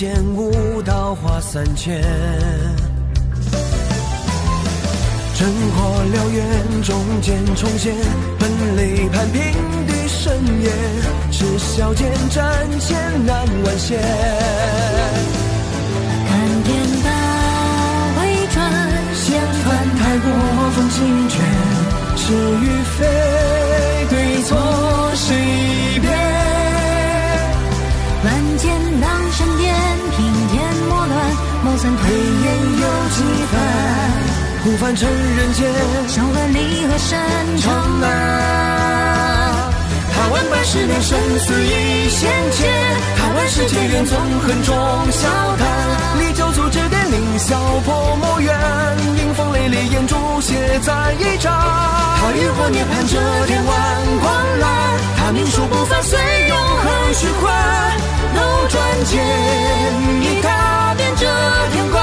间舞蹈花三千，灯火燎原，中间重现奔雷盘平的盛宴，痴笑间战千难万险。看颠倒回转，掀翻太过风清泉，是与非对错谁辨？万千当闪电，平添莫乱，谋算推演又几番。 不凡尘人间，笑问离合山川啊！他问半世年生死一线牵，他问世间缘从恨中笑谈。离焦足指点凌霄破魔缘，迎风雷烈焰诛血在一战。他浴火涅槃遮天万光澜，他命数不凡虽永恒虚幻。斗转间，一踏遍遮天关。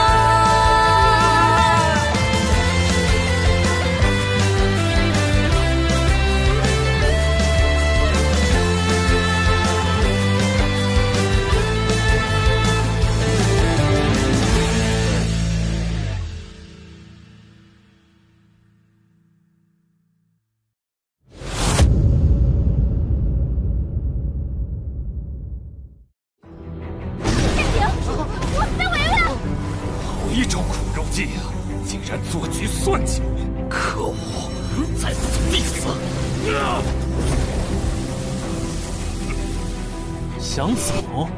想走？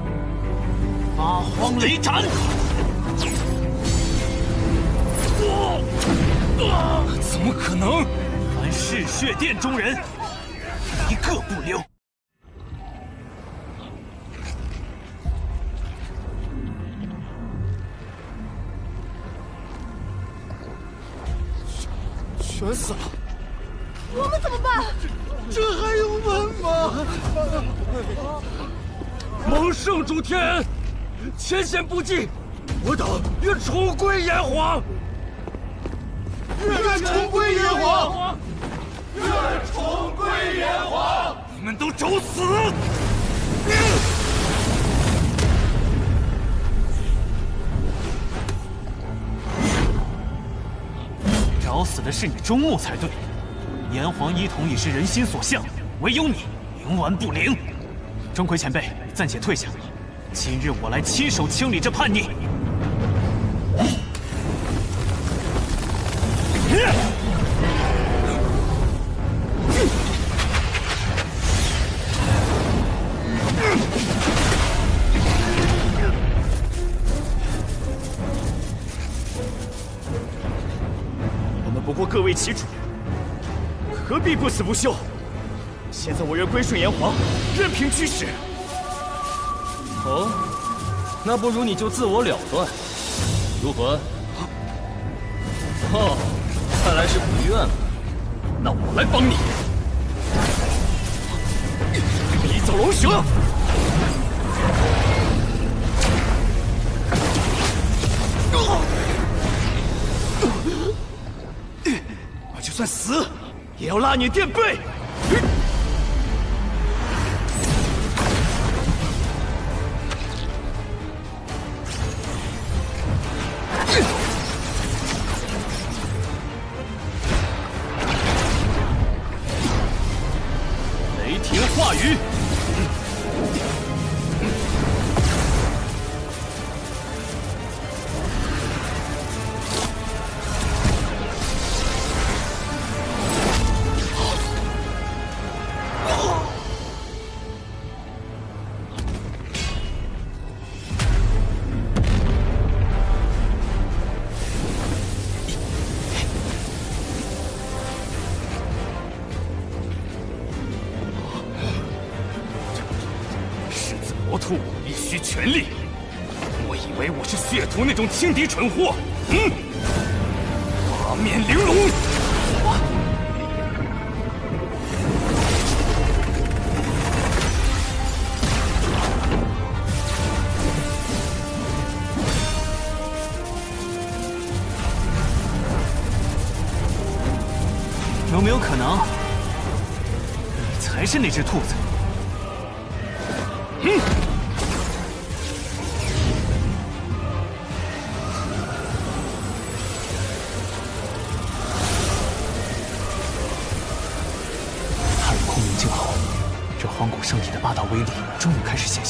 八荒雷斩！怎么可能？凡嗜血殿中人，一个不留。全死了！我们怎么办？这还用问吗？ 蒙圣主天恩，前嫌不计，我等愿重归炎黄。愿重归炎黄，愿重归炎黄。你们都找死！找死的是你周穆才对。炎黄一统已是人心所向，唯有你冥顽不灵。钟馗前辈。 暂且退下，今日我来亲手清理这叛逆。我们不过各为其主，何必不死不休？现在我愿归顺炎黄，任凭驱使。 哦，那不如你就自我了断，如何？哦，看来是不愿了。那我来帮你，逼走龙蛇。我就算死，也要拉你垫背。 那种轻敌蠢货，八面玲珑，有没有可能，你才是那只兔子？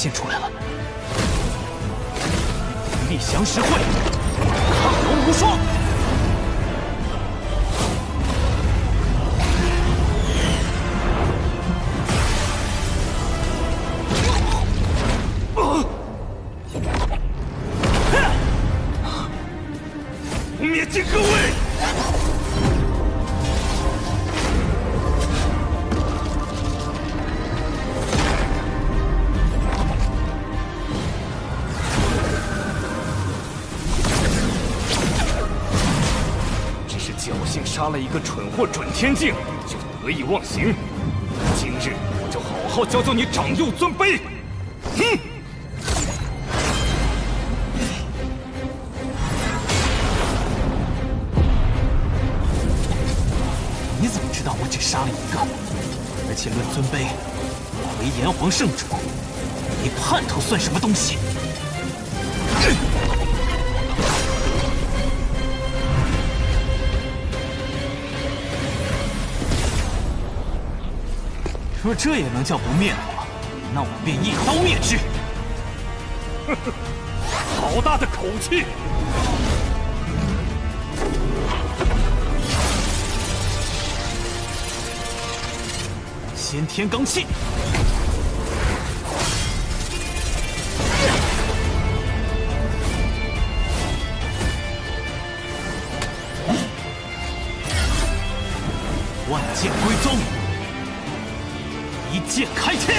现出来了。力降十会，亢龙无双。灭尽各位！ 杀了一个蠢货准天境，就得意忘形。今日我就好好教教你长幼尊卑。哼！你怎么知道我只杀了一个？而且论尊卑，我为炎黄圣主，你叛徒算什么东西？ 若这也能叫不灭我，那我便一刀灭之！呵呵，好大的口气！先天罡气，万剑归宗。 一剑开天！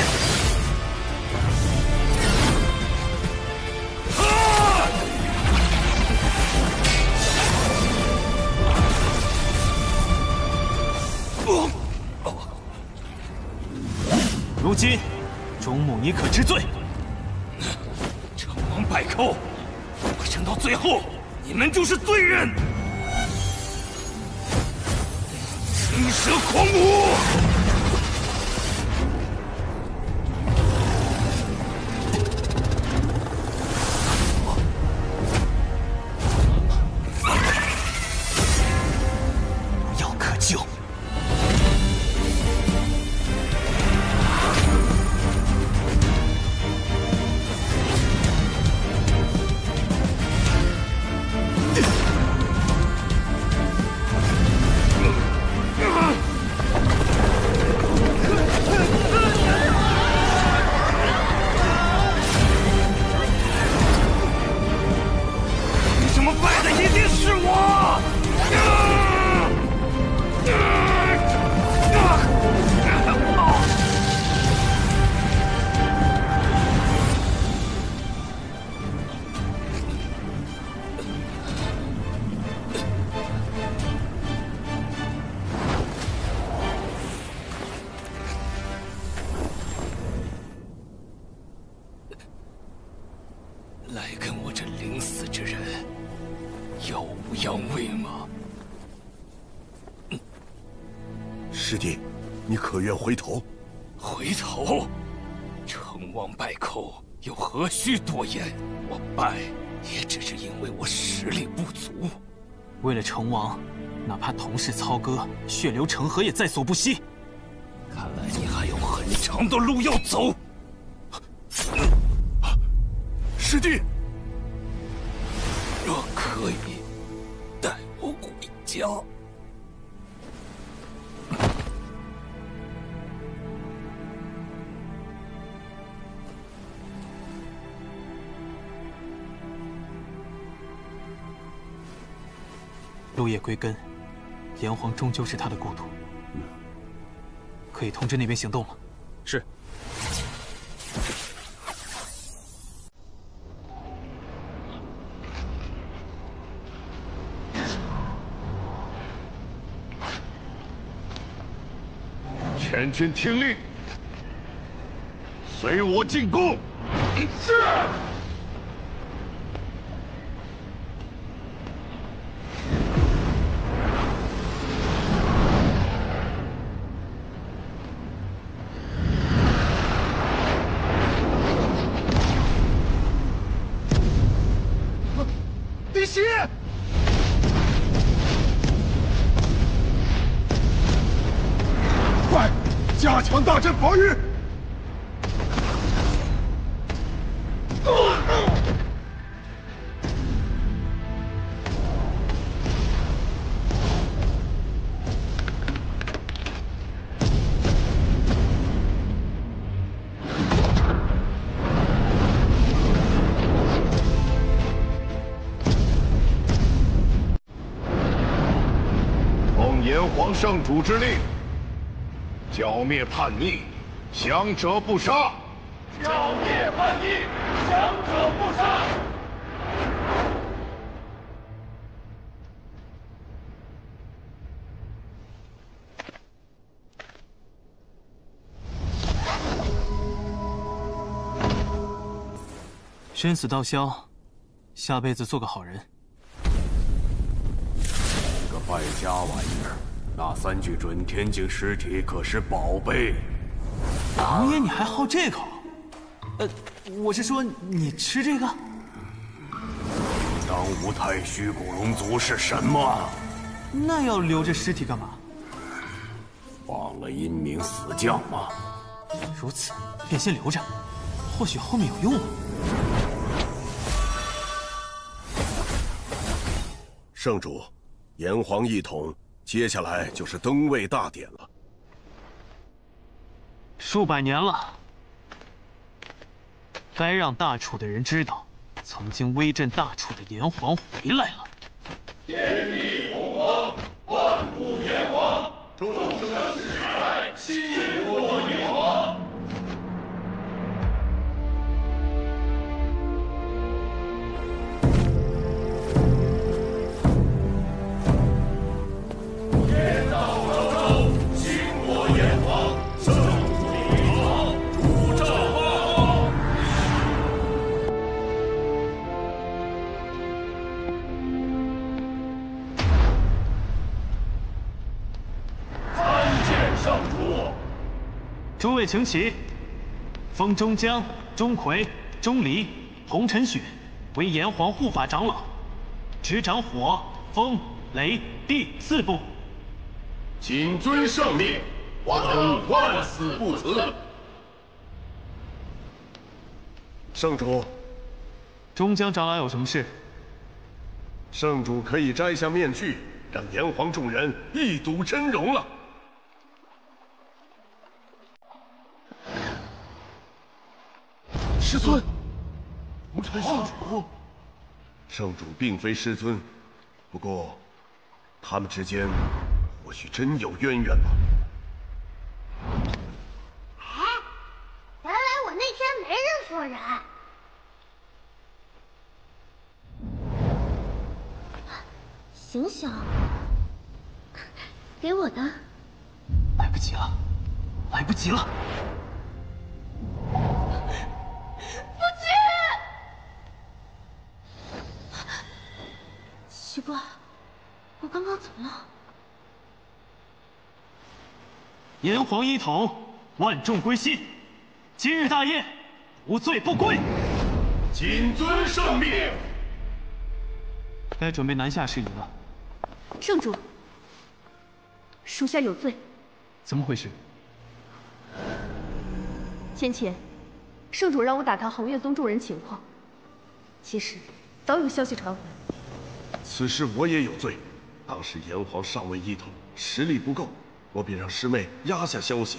如今，钟母，你可知罪？成王败寇，我撑到最后，你们就是罪人！青蛇狂舞！ 回头，回头！成王败寇，又何须多言？我败，也只是因为我实力不足。为了成王，哪怕同是操戈，血流成河也在所不惜。看来你还有很长的路要走。师弟，若可以，带我回家。 落叶归根，炎黄终究是他的故土。可以通知那边行动了。是。全军听令，随我进攻。是。 加强大阵防御！皇圣主之令，剿灭叛逆，降者不杀。剿灭叛逆，降者不杀。生死道消，下辈子做个好人。 败家玩意儿，那三具准天境尸体可是宝贝。王爷，你还好这口？我是说你吃这个。当无太虚古龙族是什么？那要留着尸体干嘛？忘了英明死将吗？如此，便先留着，或许后面有用啊。圣主。 炎黄一统，接下来就是登位大典了。数百年了，该让大楚的人知道，曾经威震大楚的炎黄回来了。天地洪荒，万物炎黄，众生之海，心若炎黄。诸位请起，封中江、钟馗、钟离、洪晨雪为炎黄护法长老，执掌火、风、雷、地四部。谨遵圣命，我等万死不辞。圣主，中江长老有什么事？圣主可以摘下面具，让炎黄众人一睹真容了。 师尊，无尘圣主。圣主并非师尊，不过，他们之间或许真有渊源吧。哎，原来我那天没认错人。醒醒，给我的。来不及了，来不及了。 奇怪，我刚刚怎么了？炎黄一统，万众归心。今日大宴，无罪不归。谨遵圣命。该准备南下事宜了。圣主，属下有罪。怎么回事？先前，圣主让我打探恒月宗众人情况，其实早有消息传闻。 此事我也有罪，当时炎黄尚未一统，实力不够，我便让师妹压下消息。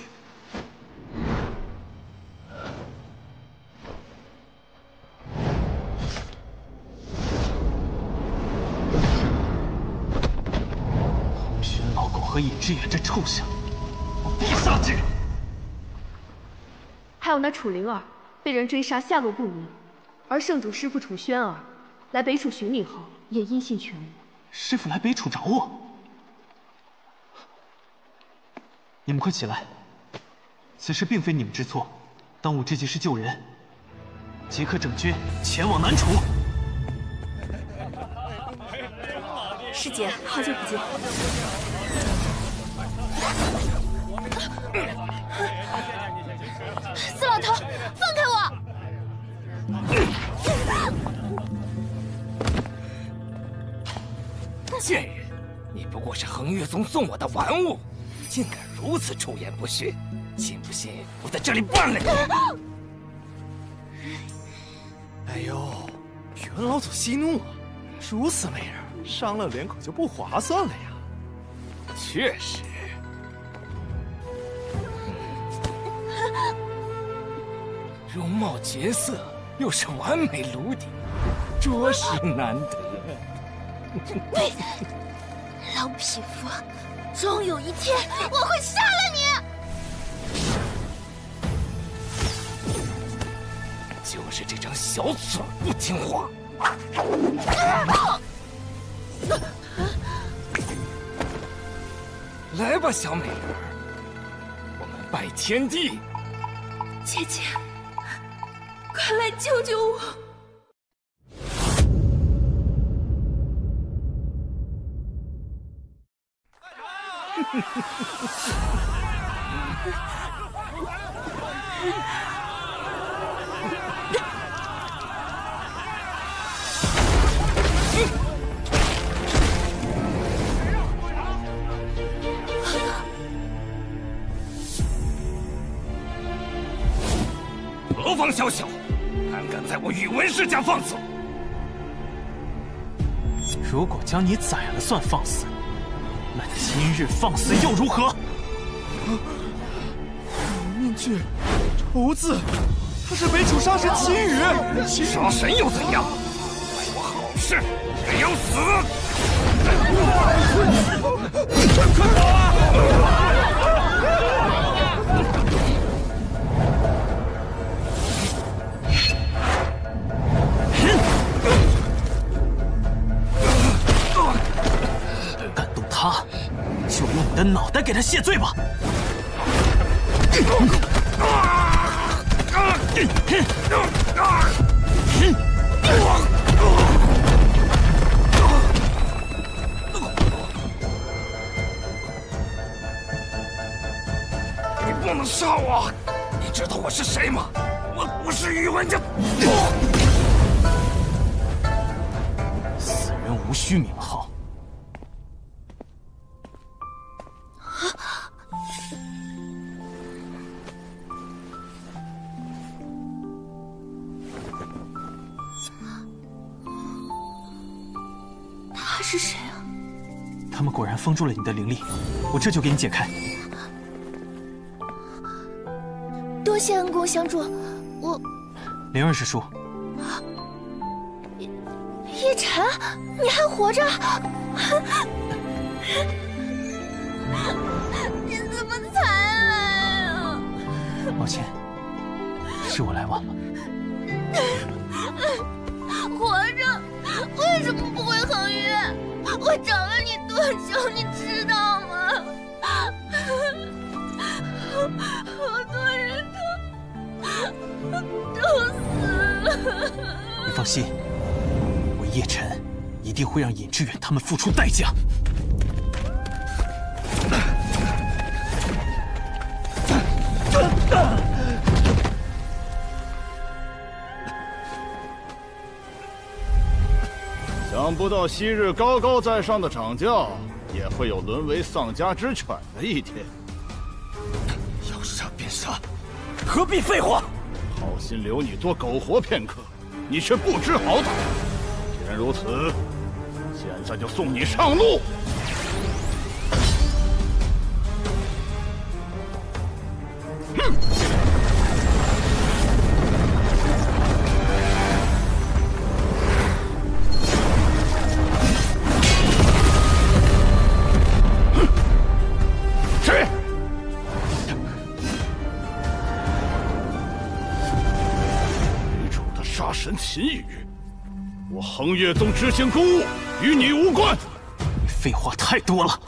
红勋老狗和尹志远这臭小子，我必杀之！还有那楚灵儿被人追杀，下落不明，而圣主师父楚轩儿来北楚巡礼后。 也音信全无。师傅来北楚找我，你们快起来！此事并非你们之错，当务之急是救人，即刻整军前往南楚。师姐，好久不见。四老头，放开我！ 贱人，你不过是恒月宗送我的玩物，竟敢如此出言不逊！信不信我在这里办了你？哎呦，原老祖息怒啊！如此美人，伤了脸可就不划算了呀。确实。容貌绝色，又是完美炉底，着实难得。 老匹夫，终有一天，我会杀了你！就是这张小嘴不听话。来吧，小美人儿，我们拜天地。姐姐，快来救救我！ 何方小小，胆敢在我宇文氏家放肆！如果将你宰了算放肆。 那今日放肆又如何？亡命郡仇字，他是北楚杀神秦羽。杀神又怎样？碍我好事，没有死！快走啊！敢动他！ 就用你的脑袋给他谢罪吧！你不能杀我！你知道我是谁吗？我是宇文家。死人无需名号。 是谁啊？他们果然封住了你的灵力，我这就给你解开。多谢恩公相助，我灵儿是叔。啊，叶辰，你还活着？你怎么才来啊？抱歉，是我来晚了。活着。 为什么不回恒约？我找了你多久，你知道吗？好多人都死了。你放心，我叶辰一定会让尹志远他们付出代价。想不到昔日高高在上的掌教，也会有沦为丧家之犬的一天。要杀便杀，何必废话？好心留你多苟活片刻，你却不知好歹。既然如此，现在就送你上路。哼！ 秦羽，我恒岳宗执行公务，与你无关。你废话太多了。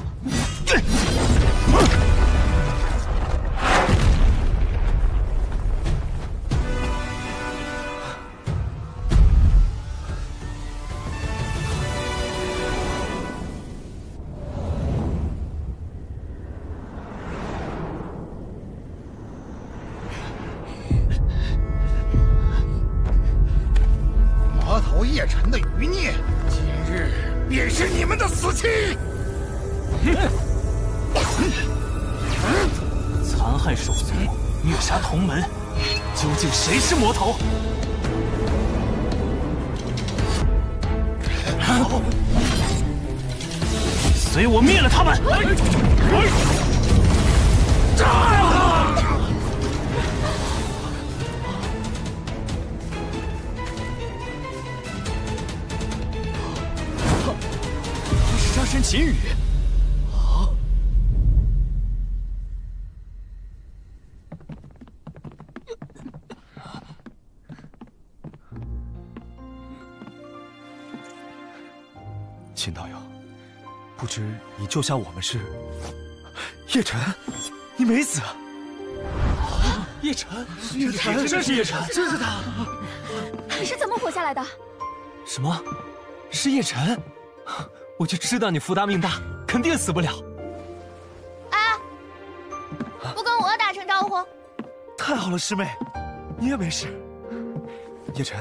杀神秦羽，啊！秦道友，不知你救下我们是？叶辰，你没死啊？叶辰，真是叶辰，真是他！你是怎么活下来的？什么？是叶辰？我就知道你福大命大，肯定死不了。哎，不跟我打声招呼？太好了，师妹，你也没事。叶辰，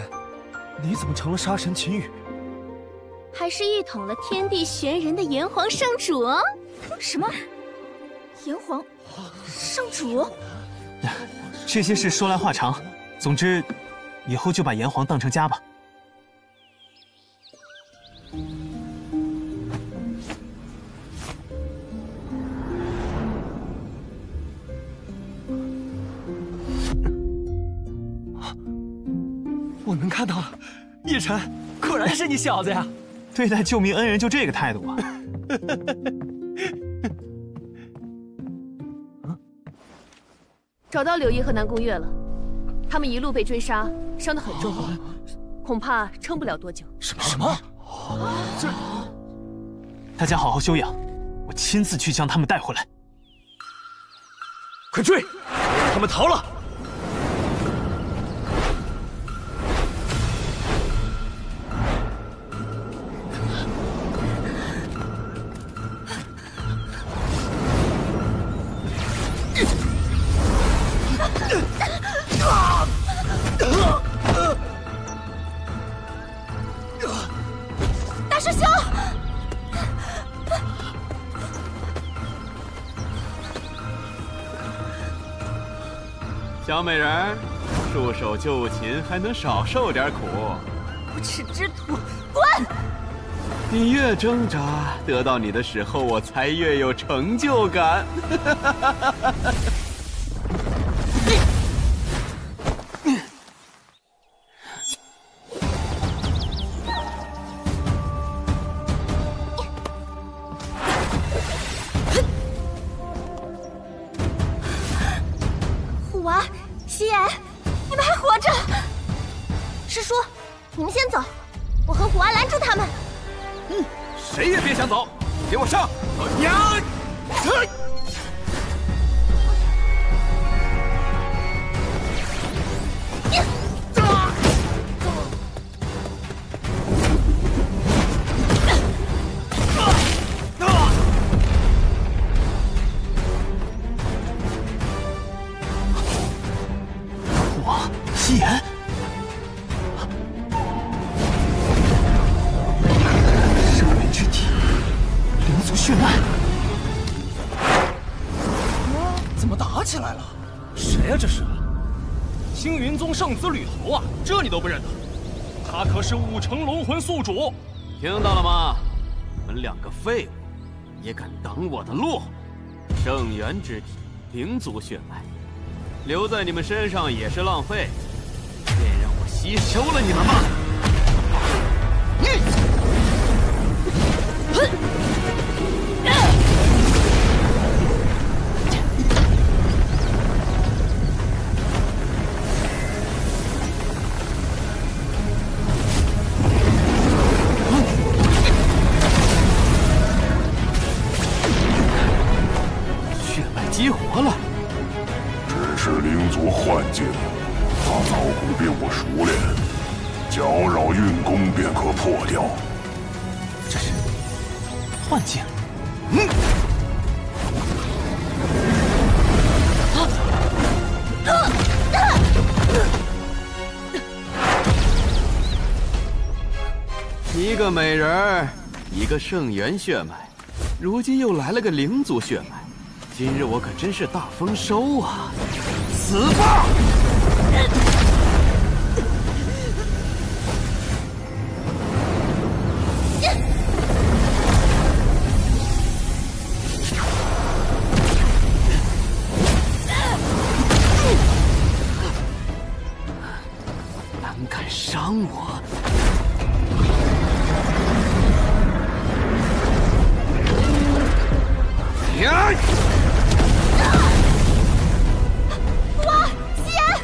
你怎么成了杀神秦羽？ 还是一统了天地玄人的炎黄圣主哦！什么？炎黄圣主？这些事说来话长，总之，以后就把炎黄当成家吧。我能看到了，叶辰，果然是你小子呀！ 对待救命恩人就这个态度啊！找到柳毅和南宫月了，他们一路被追杀，伤得很重，恐怕撑不了多久。什么？这……大家好好休养，我亲自去将他们带回来。快追！他们逃了！ 小美人，束手就擒，还能少受点苦。无耻之徒，滚！你越挣扎，得到你的时候，我才越有成就感。都不认得，他可是武城龙魂宿主，听到了吗？你们两个废物，也敢挡我的路！圣元之体，灵族血脉，留在你们身上也是浪费，便让我吸收了你们吧！ 一个美人儿，一个圣元血脉，如今又来了个灵族血脉，今日我可真是大丰收啊！死吧！胆敢伤我！ 啊！哇，夕颜！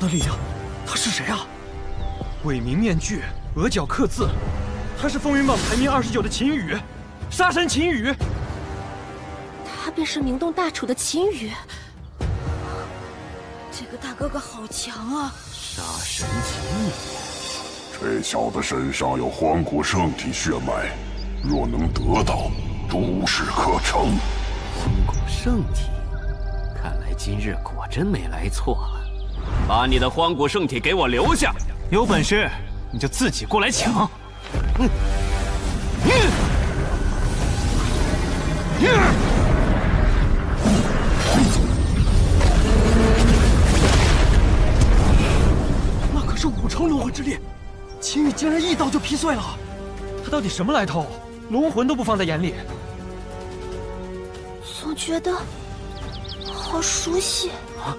的力量，他是谁啊？鬼名面具，额角刻字，他是风云榜排名29的秦羽，杀神秦羽。他便是明洞大楚的秦羽。这个大哥哥好强啊！杀神秦羽，这小子身上有荒古圣体血脉，若能得到，诸事可成。荒古圣体。 今日果真没来错了，把你的荒古圣体给我留下，有本事你就自己过来抢！那可是5重龙魂之力，秦羽竟然一刀就劈碎了，他到底什么来头？龙魂都不放在眼里，总觉得。 好熟悉啊！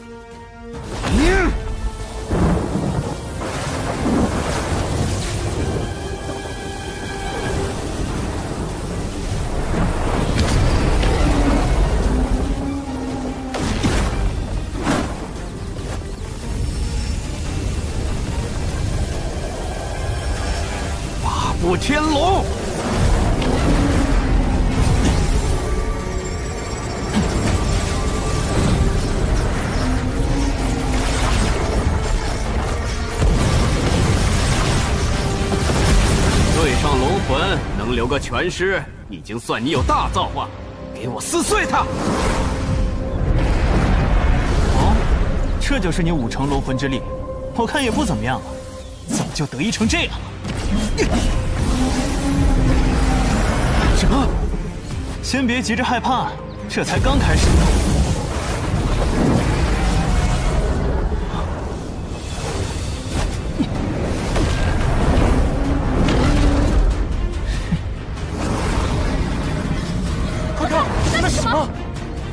八部天龙。 能留个全尸，已经算你有大造化。给我撕碎它！哦，这就是你5成龙魂之力，我看也不怎么样了，怎么就得意成这样了？什么？先别急着害怕，这才刚开始呢。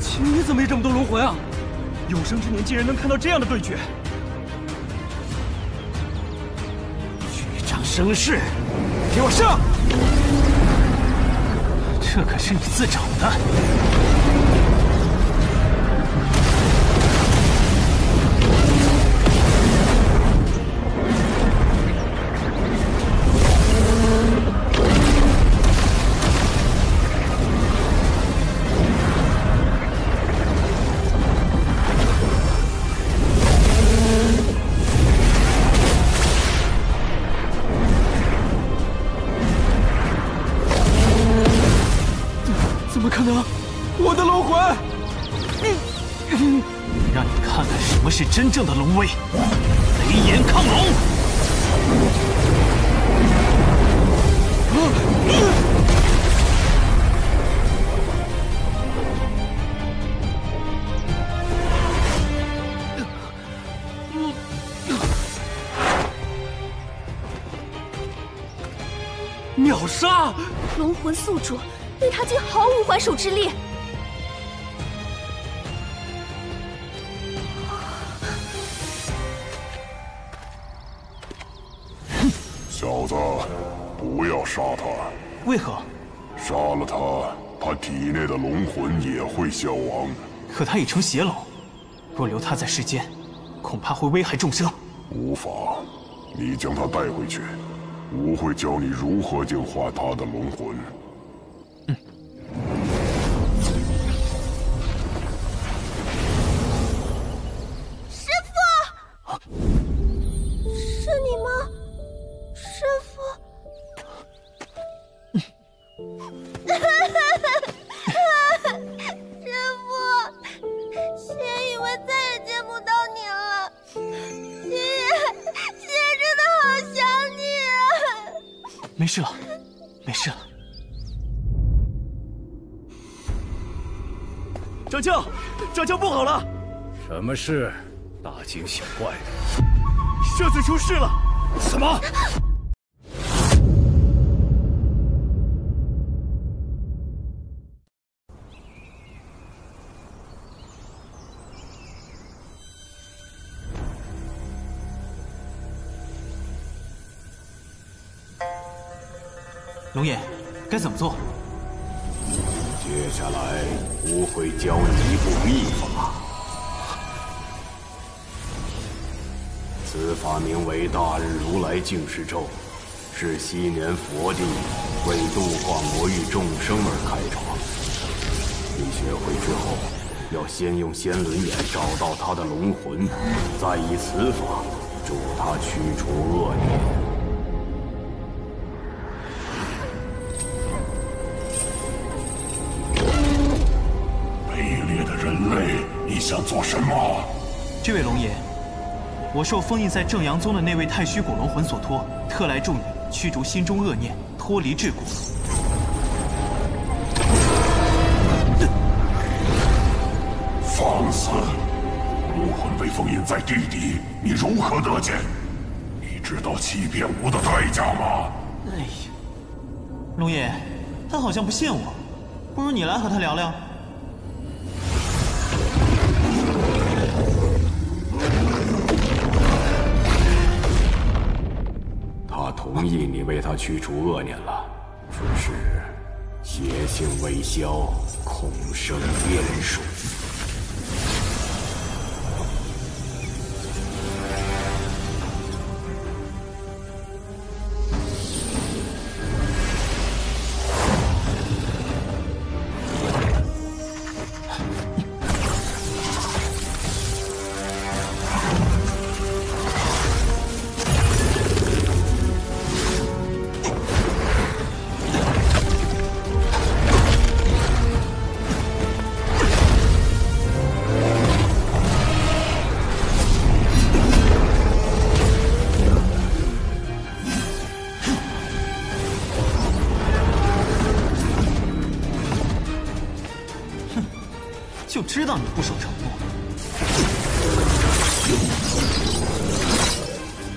怎么没这么多龙魂啊！有生之年竟然能看到这样的对决，虚张声势，给我上！这可是你自找的。是真正的龙威，雷炎亢龙。秒杀！龙魂宿主对他竟毫无还手之力。 小子，不要杀他！为何？杀了他，他体内的龙魂也会消亡。可他已成邪龙，若留他在世间，恐怕会危害众生。无妨，你将他带回去，吾会教你如何净化他的龙魂。嗯。师父，啊、是你吗？ 师傅，师傅，雪以为再也见不到你了。雪真的好想你啊！没事了，没事了。掌教，掌教不好了！什么事？大惊小怪的。这次出事了！什么？ 龙爷，该怎么做？接下来我会教你一部秘法。此法名为大日如来净世咒，是昔年佛帝为度化魔域众生而开创。你学会之后，要先用仙轮眼找到他的龙魂，再以此法助他驱除恶念。 你想做什么？这位龙爷，我受封印在正阳宗的那位太虚古龙魂所托，特来助你驱逐心中恶念，脱离桎梏。放肆！龙魂被封印在地底，你如何得见？你知道欺骗吾的代价吗？哎呀，龙爷，他好像不信我，不如你来和他聊聊。 同意你为他驱除恶念了，只是邪性未消，恐生变数。就知道你不守承诺。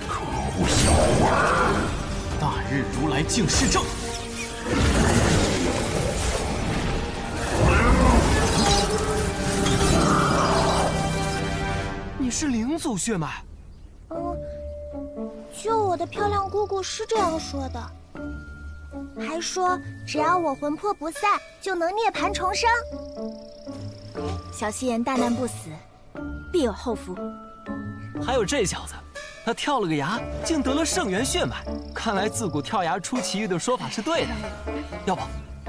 可恶小儿！大日如来净世咒。 你是灵族血脉？就我的漂亮姑姑是这样说的，还说只要我魂魄不散，就能涅槃重生。 小心人大难不死，必有后福。还有这小子，他跳了个崖，竟得了圣元血脉。看来自古跳崖出奇遇的说法是对的。要不，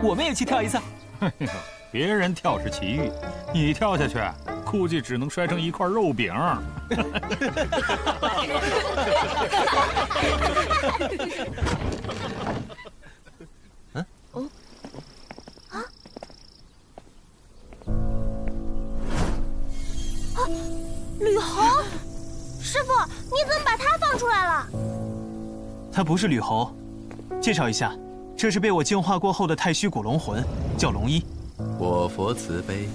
我们也去跳一次？哎呦，别人跳是奇遇，你跳下去，估计只能摔成一块肉饼。嗯？哦？啊？ 吕侯，师傅，你怎么把他放出来了？他不是吕侯，介绍一下，这是被我净化过后的太虚古龙魂，叫龙一。我佛慈悲。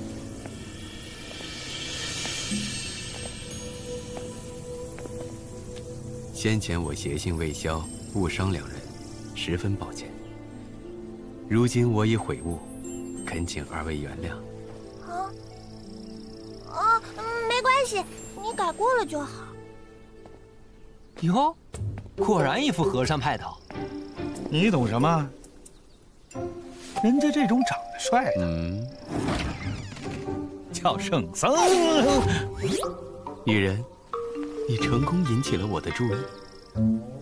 先前我邪性未消，误伤两人，十分抱歉。如今我已悔悟，恳请二位原谅。 没关系，你改过了就好。哟，果然一副和尚派头。你懂什么？人家这种长得帅的，叫圣僧。女人，你成功引起了我的注意，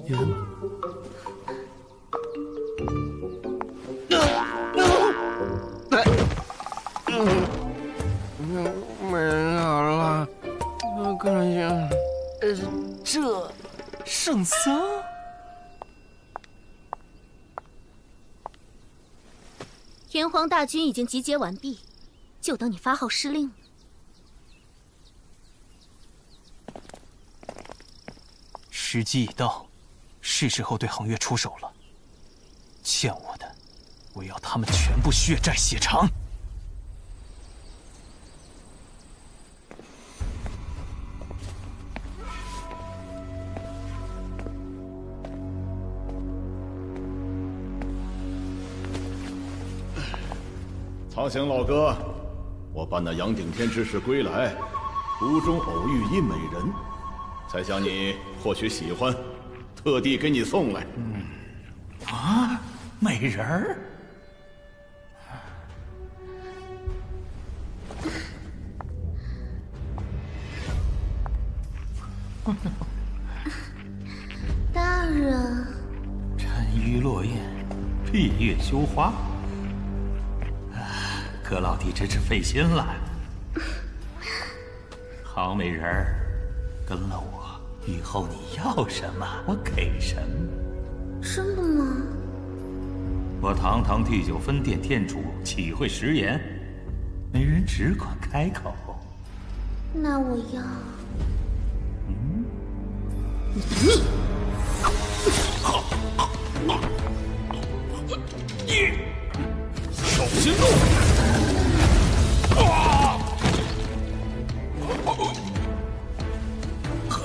冤枉。 这圣僧，炎黄大军已经集结完毕，就等你发号施令了。时机已到，是时候对恒月出手了。欠我的，我要他们全部血债血偿。 长行老哥，我伴那杨顶天之事归来，途中偶遇一美人，猜想你或许喜欢，特地给你送来。啊，美人儿？落雁，闭月羞花。葛老弟真是费心了。好美人儿，跟了我，以后你要什么我给什么。真的吗？我堂堂第九分店店主，岂会食言？没人只管开口。那我要……嗯，你。 手心动！啊！好，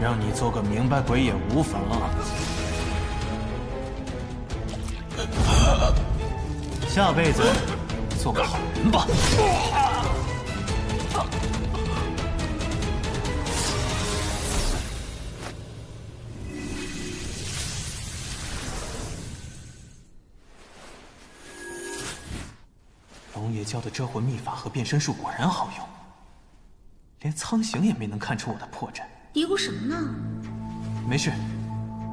让你做个明白鬼也无妨。下辈子做个好人吧。 教的遮魂秘法和变身术果然好用，连苍行也没能看出我的破绽。嘀咕什么呢？没事，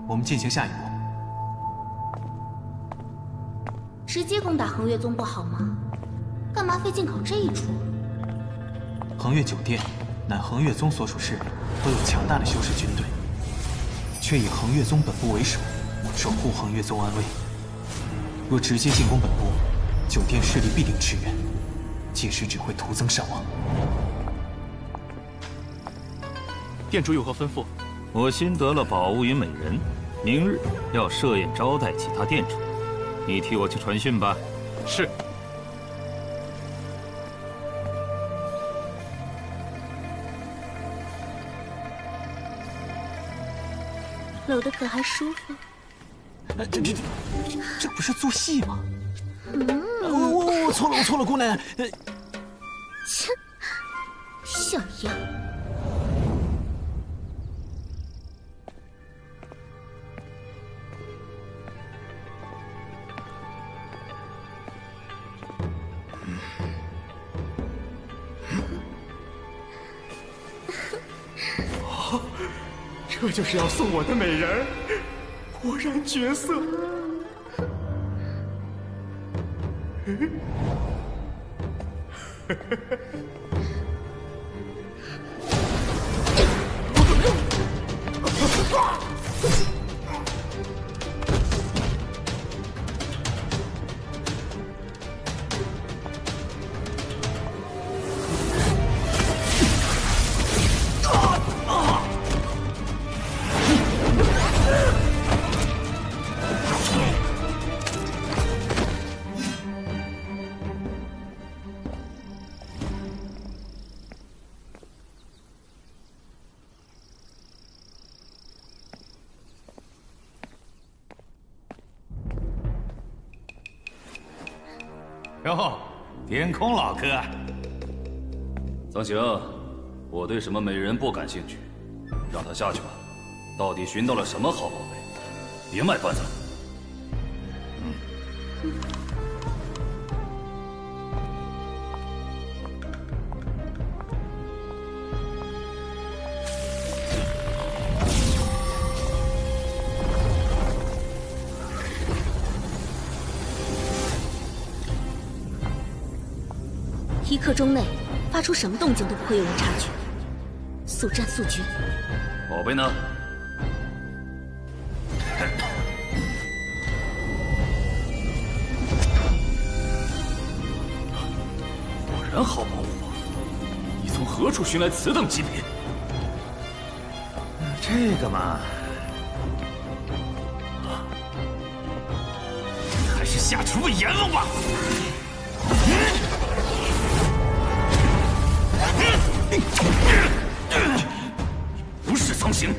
我们进行下一步。直接攻打恒月宗不好吗？干嘛费劲搞这一出？恒月酒店乃恒月宗所属势力，都有强大的修士军队，却以恒月宗本部为首，守护恒月宗安危。若直接进攻本部， 酒店势力必定驰援，届时只会徒增伤亡。店主有何吩咐？我新得了宝物与美人，明日要设宴招待其他店主，你替我去传讯吧。是。搂得可还舒服？这不是做戏吗？ 我错了，我错了，姑奶奶。切，小样！哦，这就是要送我的美人儿，果然绝色。 哟，天空老哥，苍行，我对什么美人不感兴趣，让他下去吧。到底寻到了什么好宝贝？别卖关子。嗯。一刻钟内发出什么动静都不会有人察觉，速战速决。宝贝呢？果然好宝物，你从何处寻来此等极品？这个嘛，还是下厨阎王吧。 不是苍行，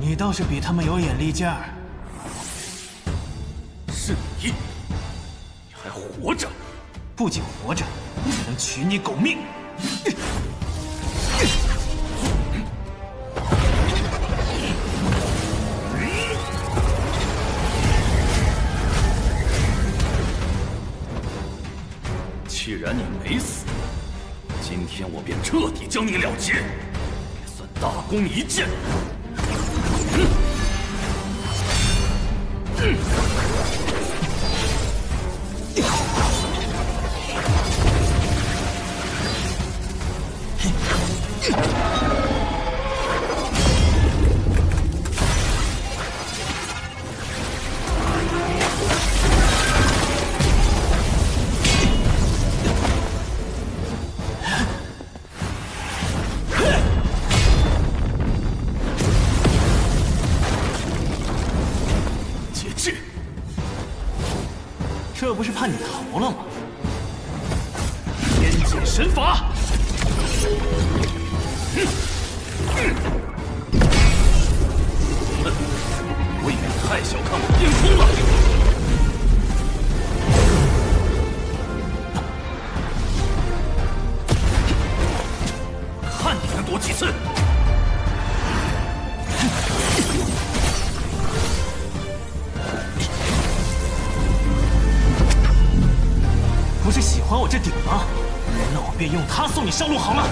你倒是比他们有眼力见儿。是你，你还活着？不仅活着，还能取你狗命。 既然你没死，今天我便彻底将你了结，也算大弓一箭。这不是怕你逃了吗？天界神法！我以为太小看我天空了。看你能躲几次！ 是喜欢我这顶吗？那我便用它送你上路好了。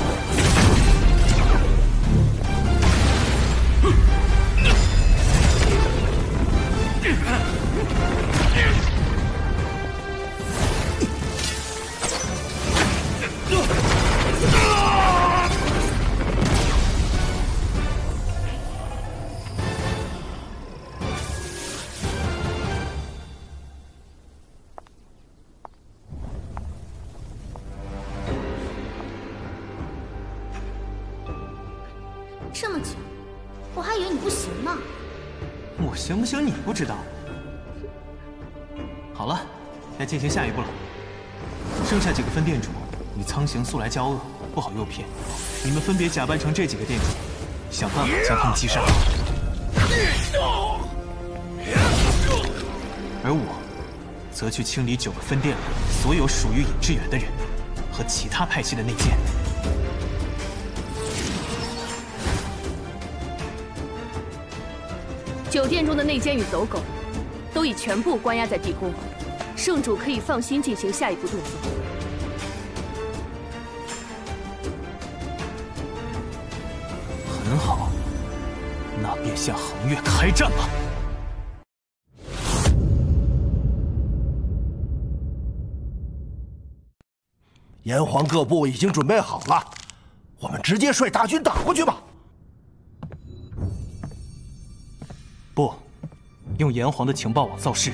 这么久，我还以为你不行呢。我行不行你不知道。好了，该进行下一步了。剩下几个分店主与苍行素来交恶，不好诱骗。你们分别假扮成这几个店主，想办法将他们击杀。而我，则去清理9个分店里所有属于尹志远的人和其他派系的内奸。 9殿中的内奸与走狗，都已全部关押在地宫，圣主可以放心进行下一步动作。很好，那便向横越开战吧。 炎黄各部已经准备好了，我们直接率大军打过去吧。 不，用炎黄的情报网造势，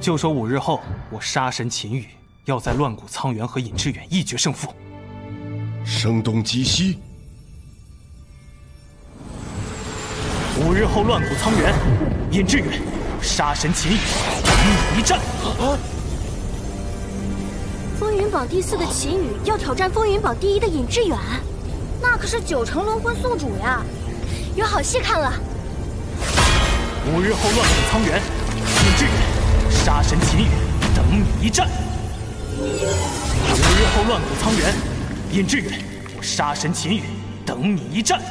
就说5日后我杀神秦羽要在乱谷苍原和尹志远一决胜负。声东击西。5日后乱谷苍原，尹志远，杀神秦羽，与你一战。啊！风云榜第4的秦羽要挑战风云榜第1的尹志远，那可是9成龙魂宿主呀，有好戏看了。 5日后，乱谷苍原，尹志远，杀神秦羽，等你一战。5日后，乱谷苍原，尹志远，我杀神秦羽，等你一战。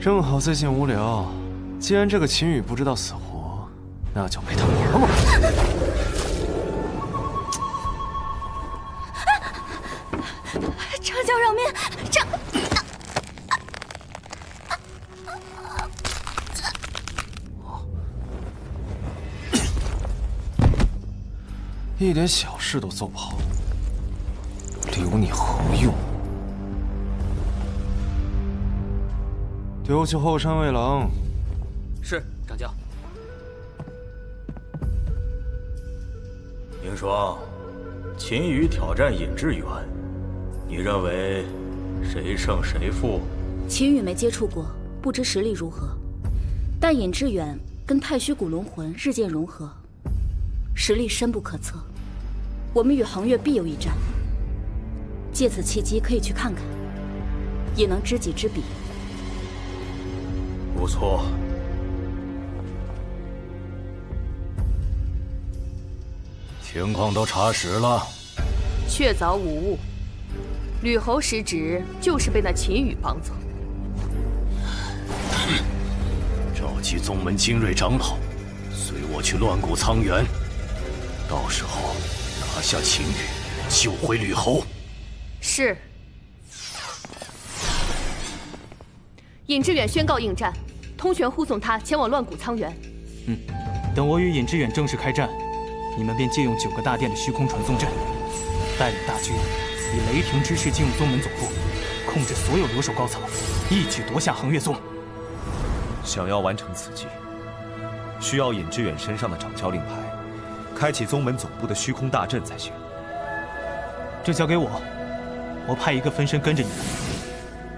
正好最近无聊，既然这个秦羽不知道死活，那就陪他玩玩。 长饶命！长，一点小事都做不好，留你何用？丢去后山卫郎。是掌教。凌霜，秦羽挑战尹志远。 你认为谁胜谁负？秦羽没接触过，不知实力如何。但尹志远跟太虚古龙魂日渐融合，实力深不可测。我们与恒月必有一战，借此契机可以去看看，也能知己知彼。不错。情况都查实了，确凿无误。 吕侯实职就是被那秦羽绑走。召集宗门精锐长老，随我去乱谷苍原，到时候拿下秦羽，救回吕侯。是。尹致远宣告应战，通玄护送他前往乱谷仓园。嗯，等我与尹致远正式开战，你们便借用9个大殿的虚空传送阵，带领大军以雷霆之势进入宗门总部，控制所有留守高层，一举夺下恒月宗。想要完成此计，需要尹致远身上的掌教令牌。 开启宗门总部的虚空大阵才行。这交给我，我派一个分身跟着你们，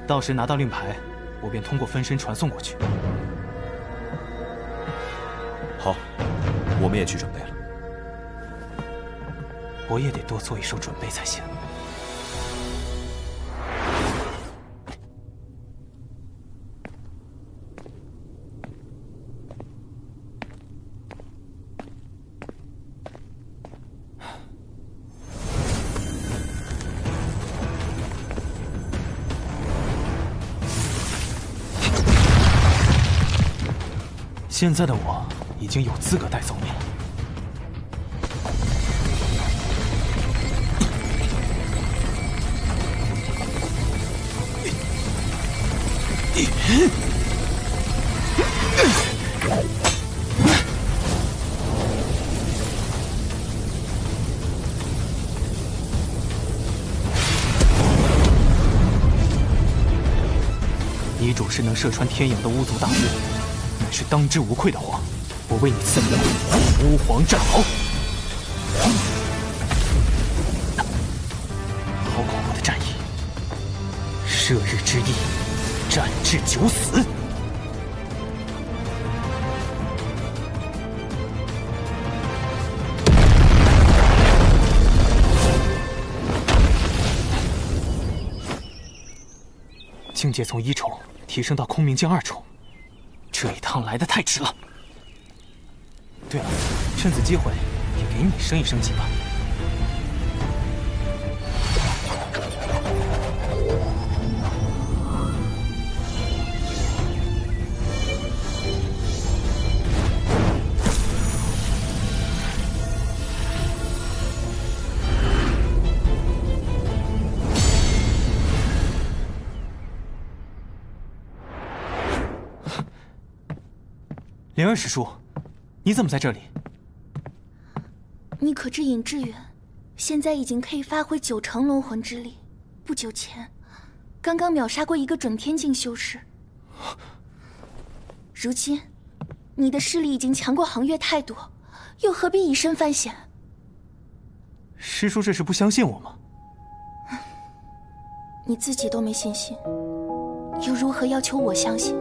到时拿到令牌，我便通过分身传送过去。好，我们也去准备了。我也得多做一手准备才行。现在的我已经有资格带走你了。 你总是能射穿天阳的巫族大雾。 是当之无愧的皇，我为你赐名巫皇战獒。好恐怖的战役！射日之役，战至九死。境界从1重提升到空明境2重。 这一趟来得太迟了。对了，趁此机会也给你升一升级吧。灵儿师叔，你怎么在这里？你可知尹致远现在已经可以发挥9成龙魂之力？不久前，刚刚秒杀过一个准天境修士。如今，你的势力已经强过恒月太多，又何必以身犯险？师叔这是不相信我吗？你自己都没信心，又如何要求我相信？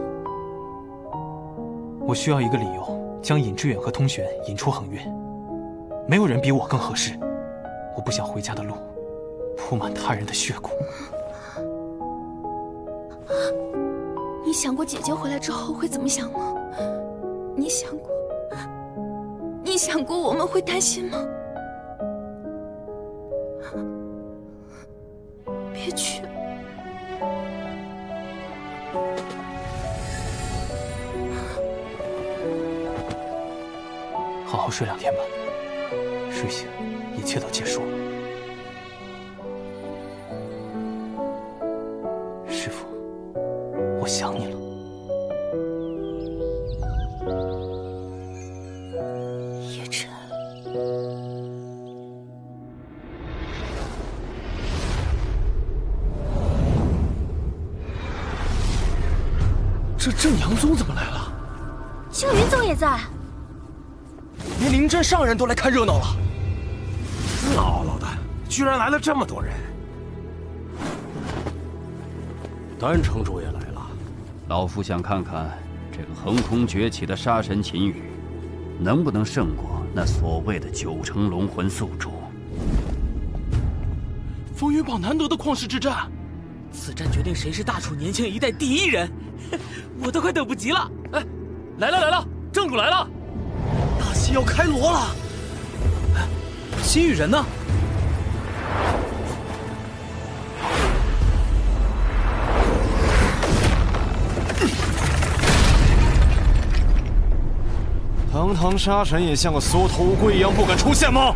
我需要一个理由，将尹致远和通玄引出恒月。没有人比我更合适。我不想回家的路铺满他人的血骨。你想过姐姐回来之后会怎么想吗？你想过我们会担心吗？别去。 好好睡2天吧，睡醒一切都结束了。师父，我想你了。叶辰，这正阳宗怎么来了？星云宗也在。 连灵真上人都来看热闹了，姥姥的，居然来了这么多人。丹城主也来了，老夫想看看这个横空崛起的杀神秦羽，能不能胜过那所谓的9成龙魂宿主。风云榜难得的旷世之战，此战决定谁是大楚年轻一代第一人，我都快等不及了。哎，来了，正主来了。 要开锣了，秦羽人呢？堂堂杀神也像个缩头乌龟一样不敢出现吗？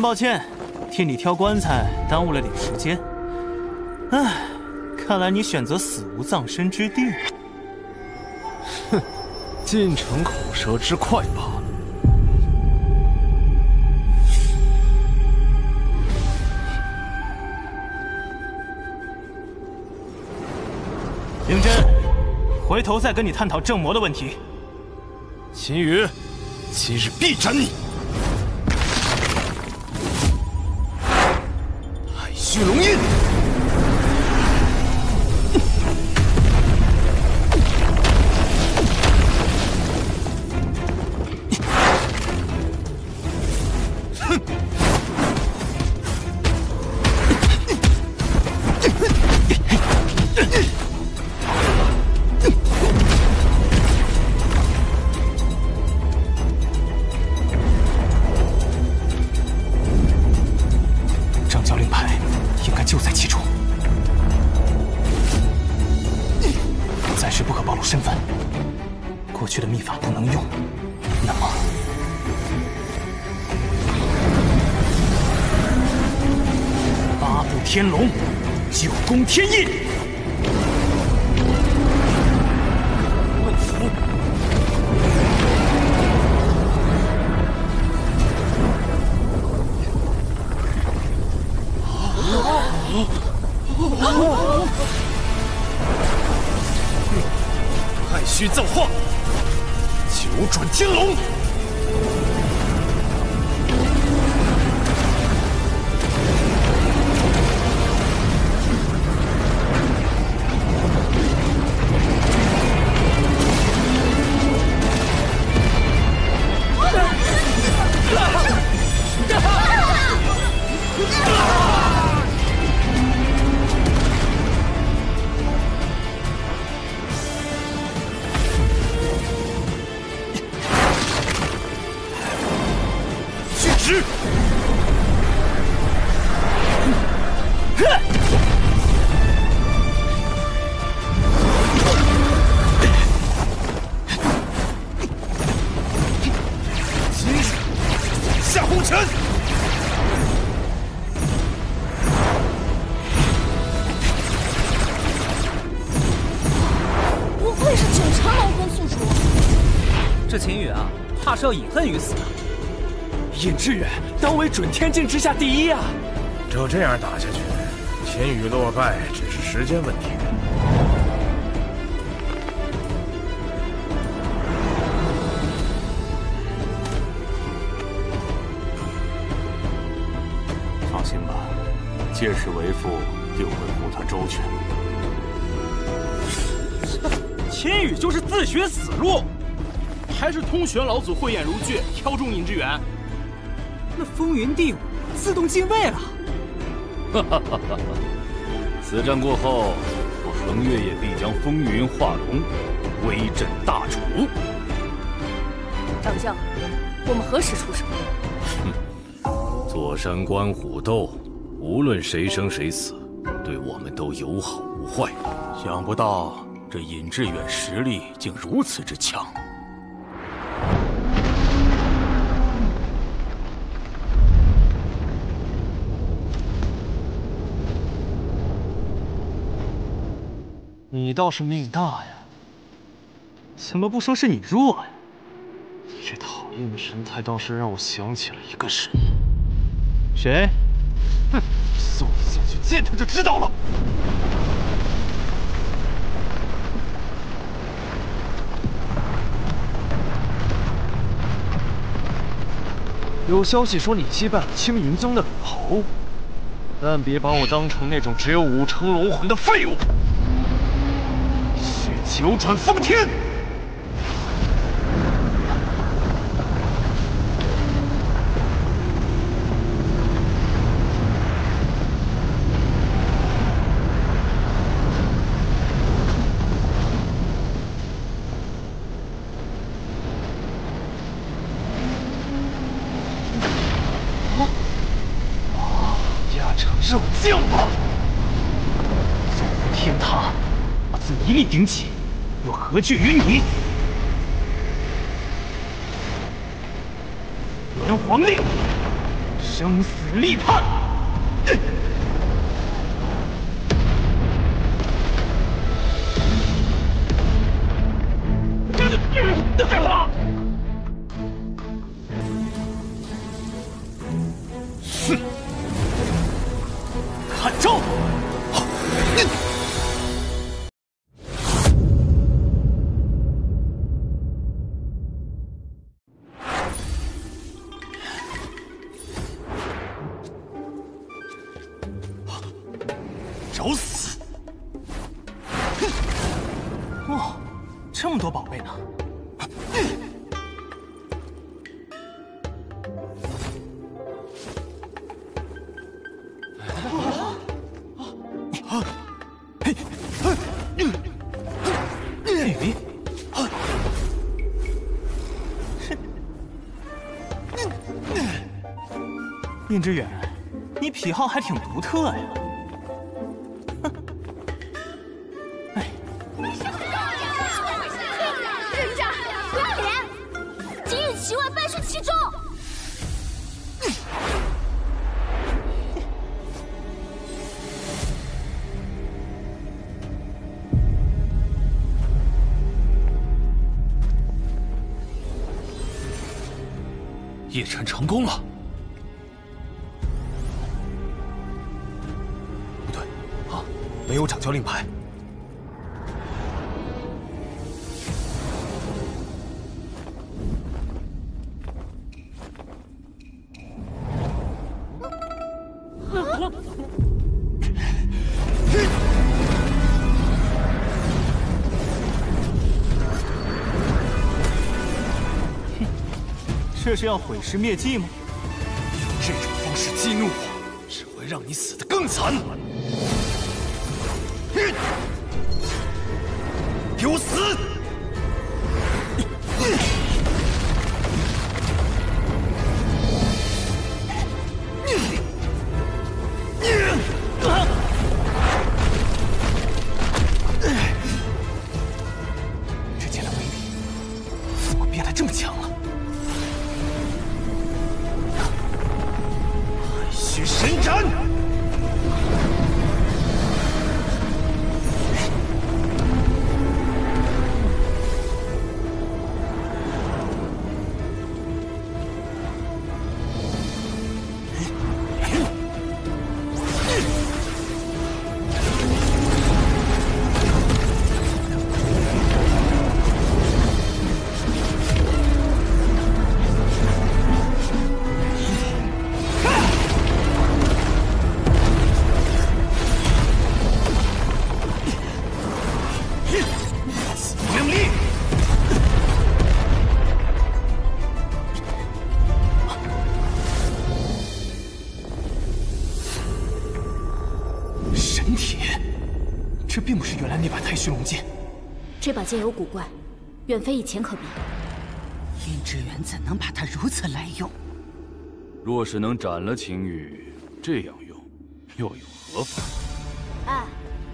抱歉，替你挑棺材耽误了点时间。唉，看来你选择死无葬身之地。哼，尽逞口舌之快罢了。灵真，回头再跟你探讨正魔的问题。秦羽，今日必斩你！ 巨龙印，哼！掌教令牌。 应该就在其中，暂时不可暴露身份。过去的秘法不能用，那么八部天龙，九宫天印，问符。 太虚造化，九转天龙，下红尘，不愧是九长龙宫宿主。这秦羽啊，怕是要隐恨于此啊。尹志远当为准天境之下第一啊！照这样打下去，秦羽落败只是时间问题。 放心吧，届时为父定会护他周全。秦羽就是自寻死路，还是通玄老祖慧眼如炬，挑中尹志远。那风云第五自动进位了。哈哈哈哈！此战过后，我横越也必将风云化龙，威震大楚。掌教，我们何时出手？ 左山观虎斗，无论谁生谁死，对我们都有好无坏。想不到这尹志远实力竟如此之强。你倒是命大呀！怎么不说是你弱呀？你这讨厌的神态倒是让我想起了一个神。 谁？哼！送你下去见他就知道了。有消息说你击败了青云宗的吕侯，但别把我当成那种只有五成龙魂的废物。是九转封天。有敬吧！走入天堂，我自一力顶起，又何惧于你？元皇令，生死立判！找死！哼！哇，这么多宝贝呢！宁之远，你癖好还挺独特呀。 夜禅成功了，不对啊，没有掌教令牌。啊！这是要毁尸灭迹吗？用这种方式激怒我，只会让你死得更惨。给我死！这剑的威力怎么变得这么强了？ 神斩！这并不是原来那把太虚龙剑，这把剑有古怪，远非以前可比。林之远怎能把它如此滥用？若是能斩了秦羽，这样用，又有何妨？哎，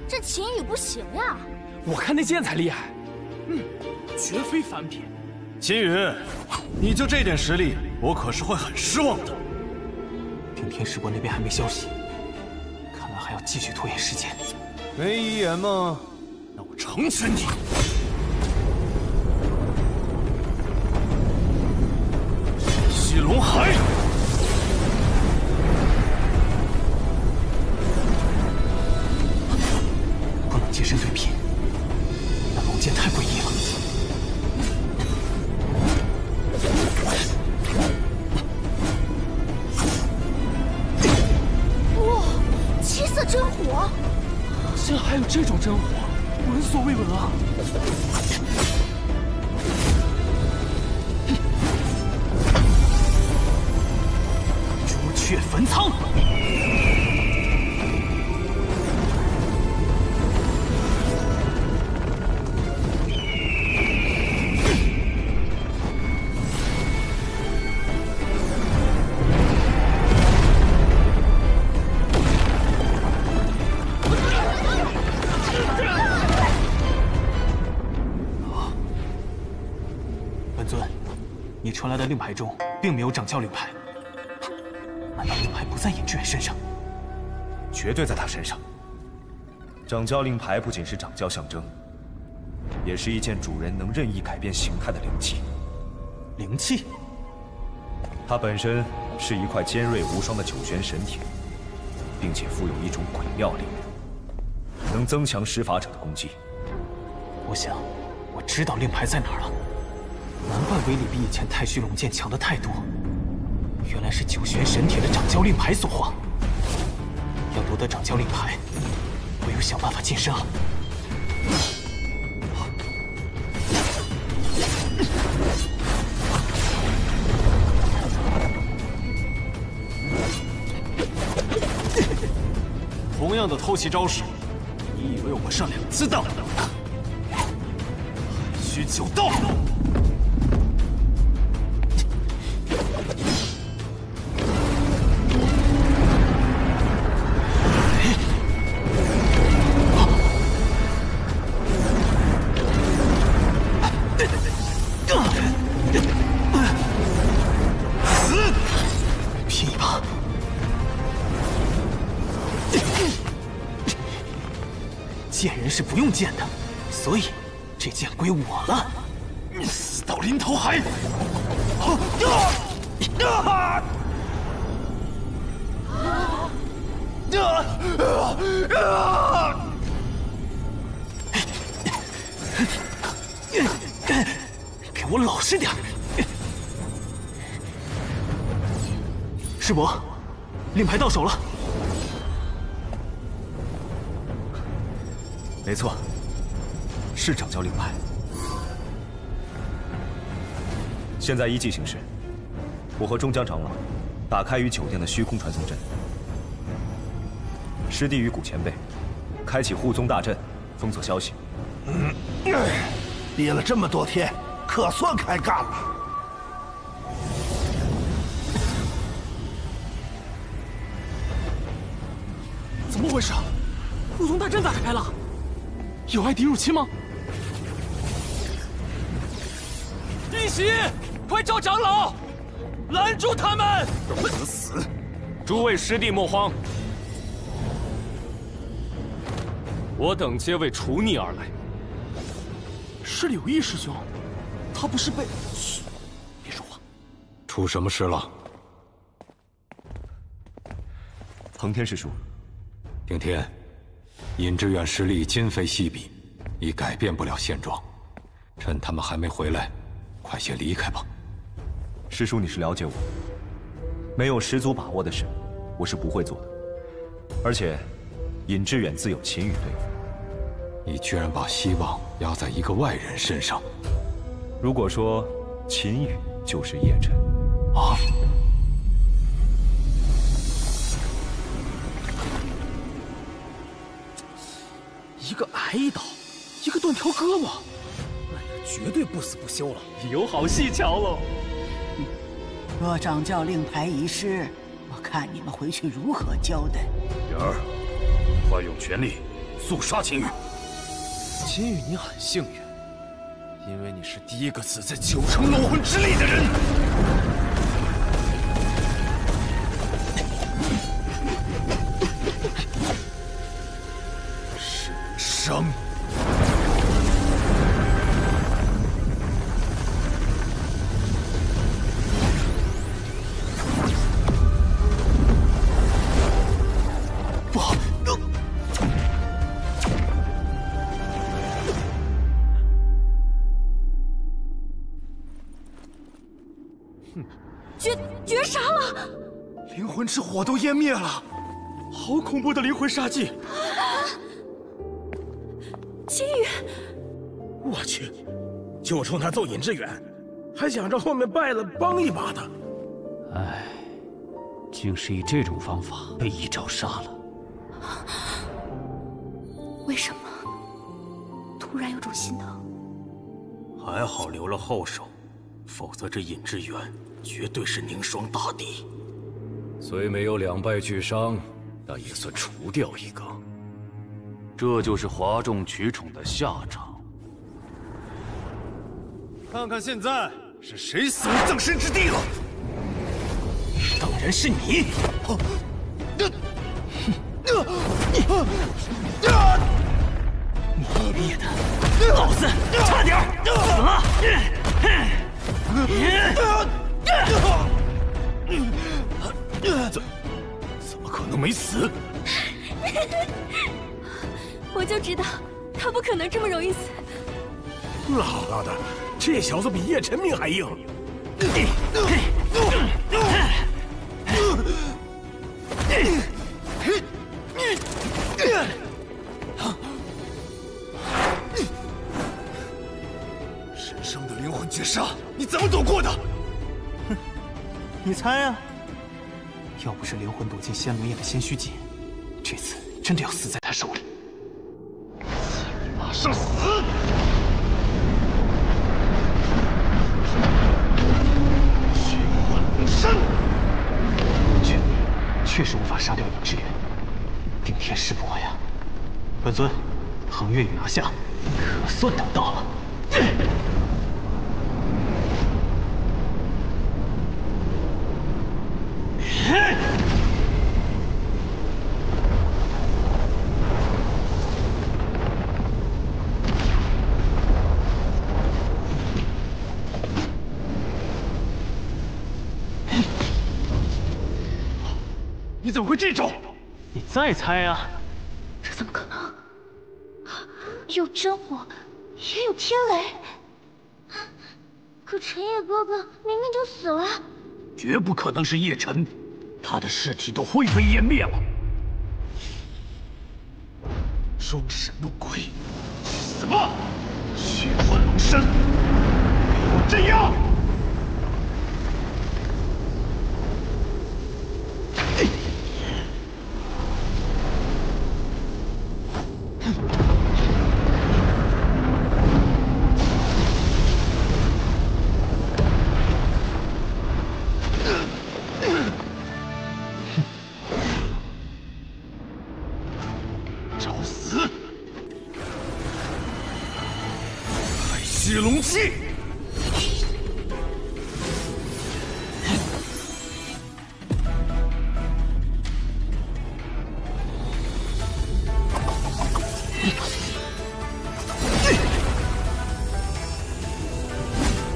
这秦羽不行呀！我看那剑才厉害，绝非凡品。秦羽，你就这点实力，我可是会很失望的。听天使国那边还没消息，看来还要继续拖延时间。 没遗言吗？那我成全你。吸龙海，不能接身对拼，那龙剑太诡异了。哇，七色真火！ 竟还有这种真火，闻所未闻啊！朱雀焚苍，来的令牌中并没有掌教令牌，难道令牌不在尹志远身上？绝对在他身上。掌教令牌不仅是掌教象征，也是一件主人能任意改变形态的灵器。灵器？它本身是一块尖锐无双的九玄神铁，并且富有一种鬼妙力，能增强施法者的攻击。我想，我知道令牌在哪儿了。 难怪威力比以前太虚龙剑强的太多，原来是九玄神铁的掌教令牌所化。要夺得掌教令牌，我又想办法近身了。同样的偷袭招式，你以为我们上两次当？还需久斗！ 是不用剑的，所以这剑归我了。死到临头还……给我老实点！师伯，令牌到手了。 没错，是掌教令牌。现在依计行事，我和中江长老打开于酒店的虚空传送阵，师弟与古前辈开启护宗大阵，封锁消息。憋了这么多天，可算开干了。怎么回事？护宗大阵咋开了？ 有外敌入侵吗？一喜，快找长老，拦住他们！找死！诸位师弟莫慌，我等皆为除逆而来。是柳毅师兄，他不是被……嘘，别说话。出什么事了？恒天师叔，顶天。 尹志远实力今非昔比，已改变不了现状。趁他们还没回来，快些离开吧。师叔，你是了解我，没有十足把握的事，我是不会做的。而且，尹志远自有秦羽对付。你居然把希望压在一个外人身上。如果说秦羽就是叶辰，啊？ 一个挨一刀，一个断条胳膊，哎呀，绝对不死不休了！有好戏瞧喽！若掌教令牌遗失，我看你们回去如何交代。元儿，快用全力速杀秦羽！秦羽，你很幸运，因为你是第一个死在九成龙魂之力的人。是。 生，不好！哼，绝杀了！灵魂之火都湮灭了，好恐怖的灵魂杀技！ 秦羽，我去，就冲他揍尹志远，还想着后面败了帮一把的。哎，竟是以这种方法被一招杀了。为什么？突然有种心疼。还好留了后手，否则这尹志远绝对是凝霜大敌。虽没有两败俱伤，但也算除掉一个。 这就是哗众取宠的下场。看看现在是谁死无葬身之地了？当然是你！你灭的，老子差点死了！怎么可能没死？我就知道他不可能这么容易死。姥姥的，这小子比叶晨明还硬。神圣的灵魂绝杀，你怎么躲过的？哼，你猜啊？要不是灵魂躲进仙龙叶的仙虚井，这次真的要死在他手里。马上死！ 确实无法杀掉影之源，顶天师伯呀！本尊横越雨拿下，可算等到了。怎么会这种？你再猜啊！这怎么可能？有真火，也有天雷。可陈烨哥哥明明就死了。绝不可能是叶晨，他的尸体都灰飞烟灭了。装神弄鬼，去死吧！虚幻龙身，给我镇压！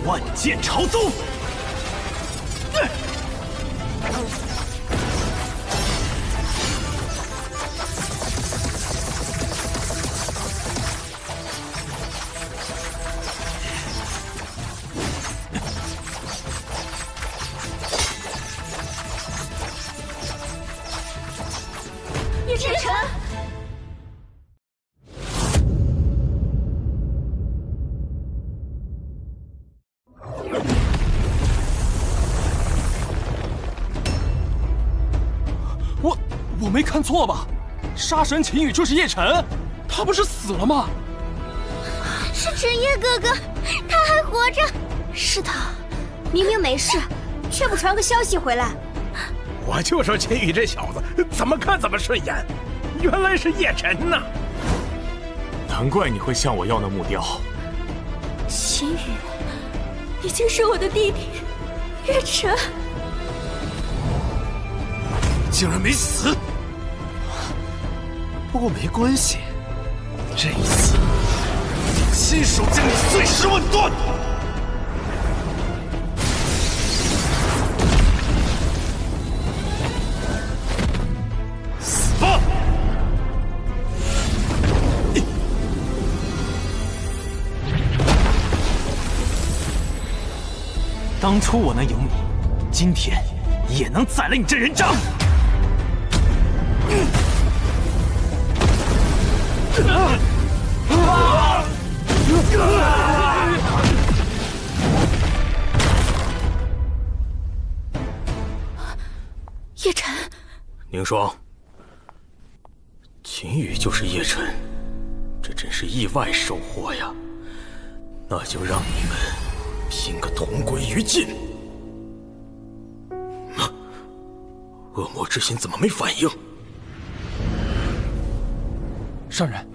万箭朝宗。 没看错吧？杀神秦羽就是叶晨，他不是死了吗？是陈烨哥哥，他还活着。是他，明明没事，却不传个消息回来。我就说秦羽这小子怎么看怎么顺眼，原来是叶晨呐！难怪你会向我要那木雕。秦羽已经是我的弟弟，叶晨竟然没死！ 不过没关系，这一次亲手将你碎尸万段。死吧！当初我能赢你，今天也能宰了你这人渣！ 叶晨，凝霜，秦羽就是叶晨，这真是意外收获呀！那就让你们拼个同归于尽。啊，恶魔之心怎么没反应？ 上人，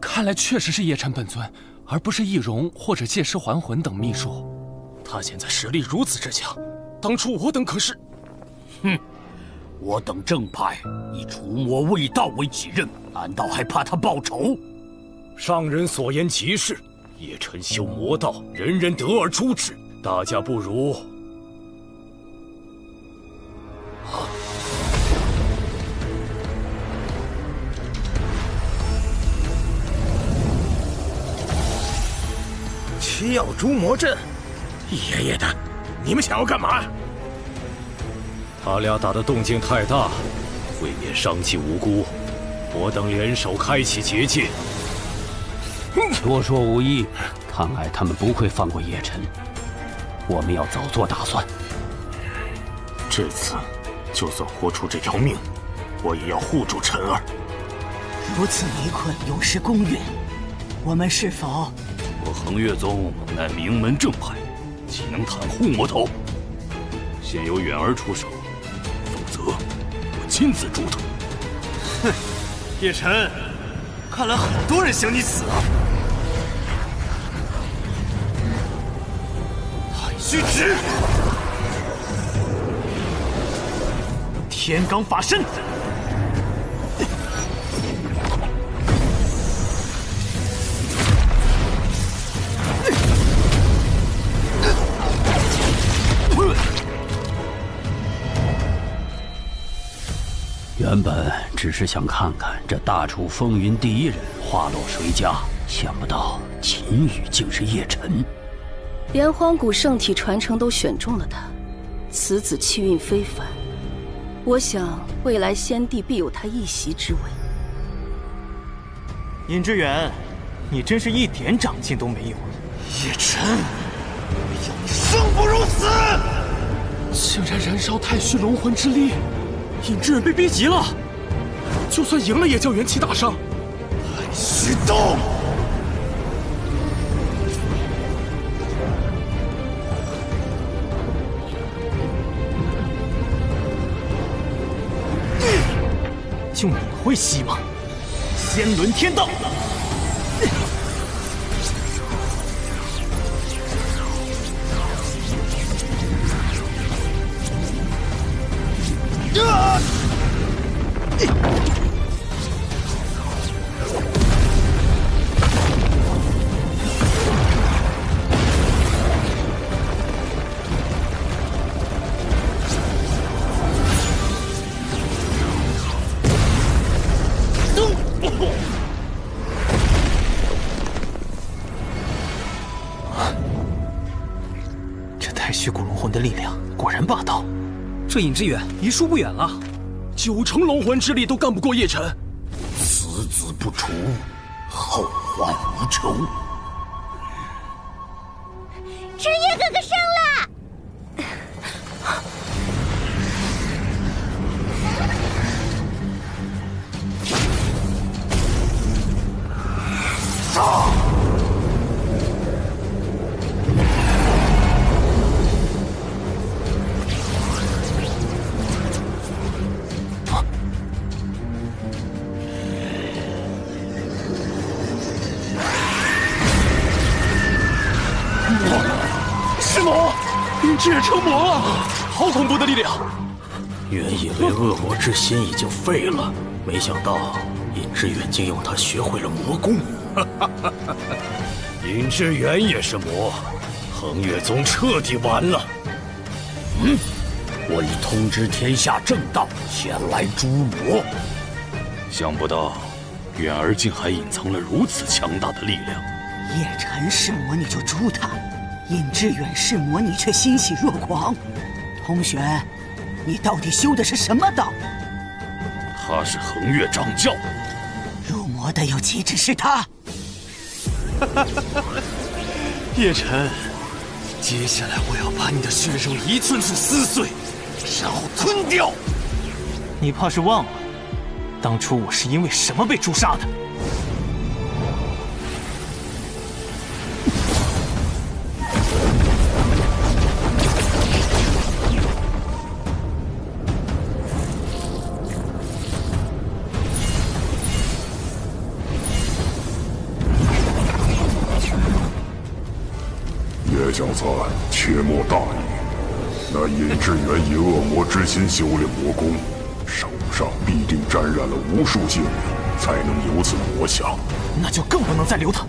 看来确实是叶晨本尊，而不是易容或者借尸还魂等秘术。他现在实力如此之强，当初我等可是……哼，我等正派以除魔卫道为己任，难道还怕他报仇？上人所言极是，叶辰修魔道，人人得而诛之。大家不如……啊。 七曜诛魔阵，爷爷的，你们想要干嘛？他俩打的动静太大，未免伤及无辜。我等联手开启结界。多说无益，看来他们不会放过叶辰。我们要早做打算。这次，就算豁出这条命，我也要护住辰儿。如此围困，有失公允。我们是否？ 我恒岳宗乃名门正派，岂能袒护魔头？现由远儿出手，否则我亲自诛他。哼，叶辰，看来很多人想你死啊！太虚指，天罡法身。 原本只是想看看这大楚风云第一人花落谁家，想不到秦羽竟是叶辰。连荒古圣体传承都选中了他，此子气运非凡，我想未来先帝必有他一席之位。尹之远，你真是一点长进都没有啊！叶辰，我要你生不如死！竟然燃烧太虚龙魂之力！ 尹志远被逼急了，就算赢了也叫元气大伤。太虚斗，就你会吸吗？仙轮天道。 这尹之远离输不远了，9成龙魂之力都干不过叶辰。此子不除，后患无穷。之月哥哥胜了！杀！ 这也成魔了，好恐怖的力量！原以为恶魔之心已经废了，没想到尹志远竟用它学会了魔功。尹志远也是魔，恒岳宗彻底完了。嗯，我已通知天下正道前来诛魔。想不到，远儿竟还隐藏了如此强大的力量。叶辰是魔，你就诛他。 尹志远是魔，你却欣喜若狂。同学，你到底修的是什么道？他是恒岳掌教。入魔的有岂止是他？叶辰，接下来我要把你的血肉一寸寸撕碎，然后吞掉。你怕是忘了，当初我是因为什么被诛杀的？小子切莫大意。那尹志远以恶魔之心修炼魔功，手上必定沾染了无数性命，才能有此魔相。那就更不能再留他，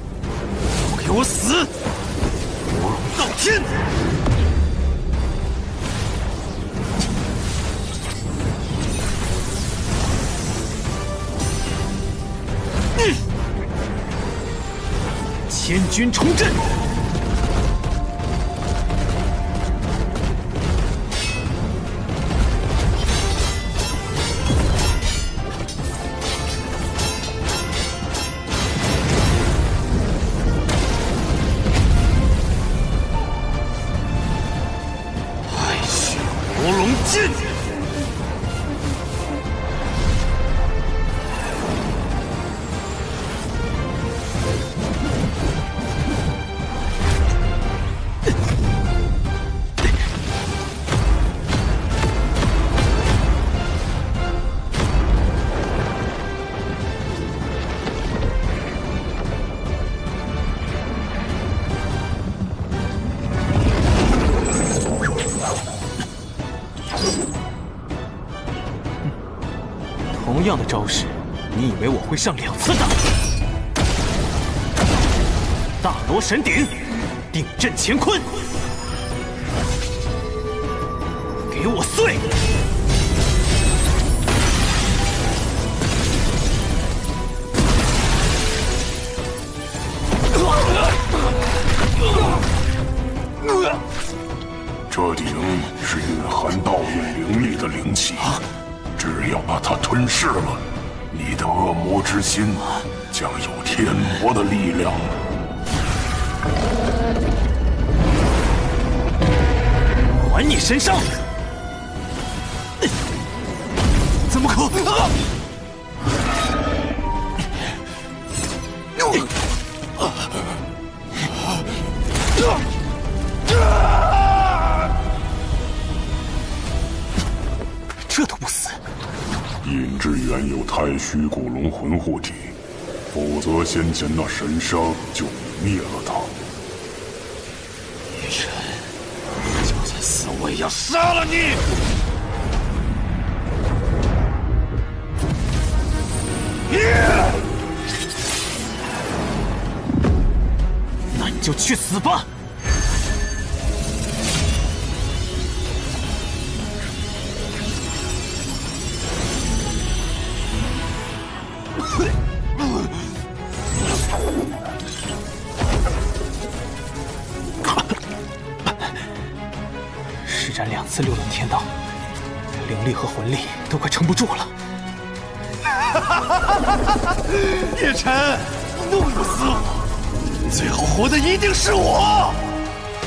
不给我死，不容道天！ 千军重阵，海血魔龙剑。 同样的招式，你以为我会上2次当？大罗神鼎，定阵乾坤，给我碎！ 这鼎是蕴含道运灵力的灵气，只要把它吞噬了，你的恶魔之心将有天魔的力量。还你神伤！怎么可？这都不死！尹志远有太虚古龙魂护体，否则先前那神伤就灭了他。愚人，就算死我也要杀了你！那你就去死吧！ 施展2次六轮天道，灵力和魂力都快撑不住了。叶辰，弄不死我，最后活的一定是我。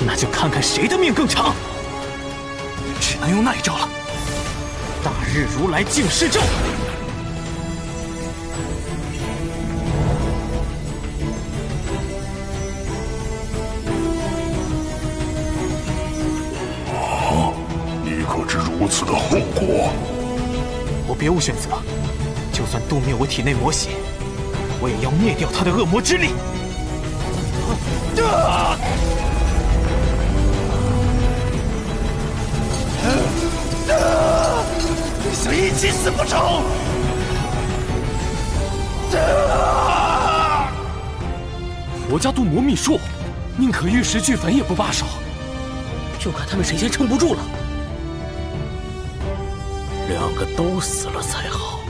那就看看谁的命更长。只能用那一招了。大日如来净世咒。 如此的后果，我别无选择。就算渡灭我体内魔血，我也要灭掉他的恶魔之力。你想一起死不成？佛家渡魔秘术，宁可玉石俱焚也不罢手。就看他们谁先撑不住了。 2个都死了才好。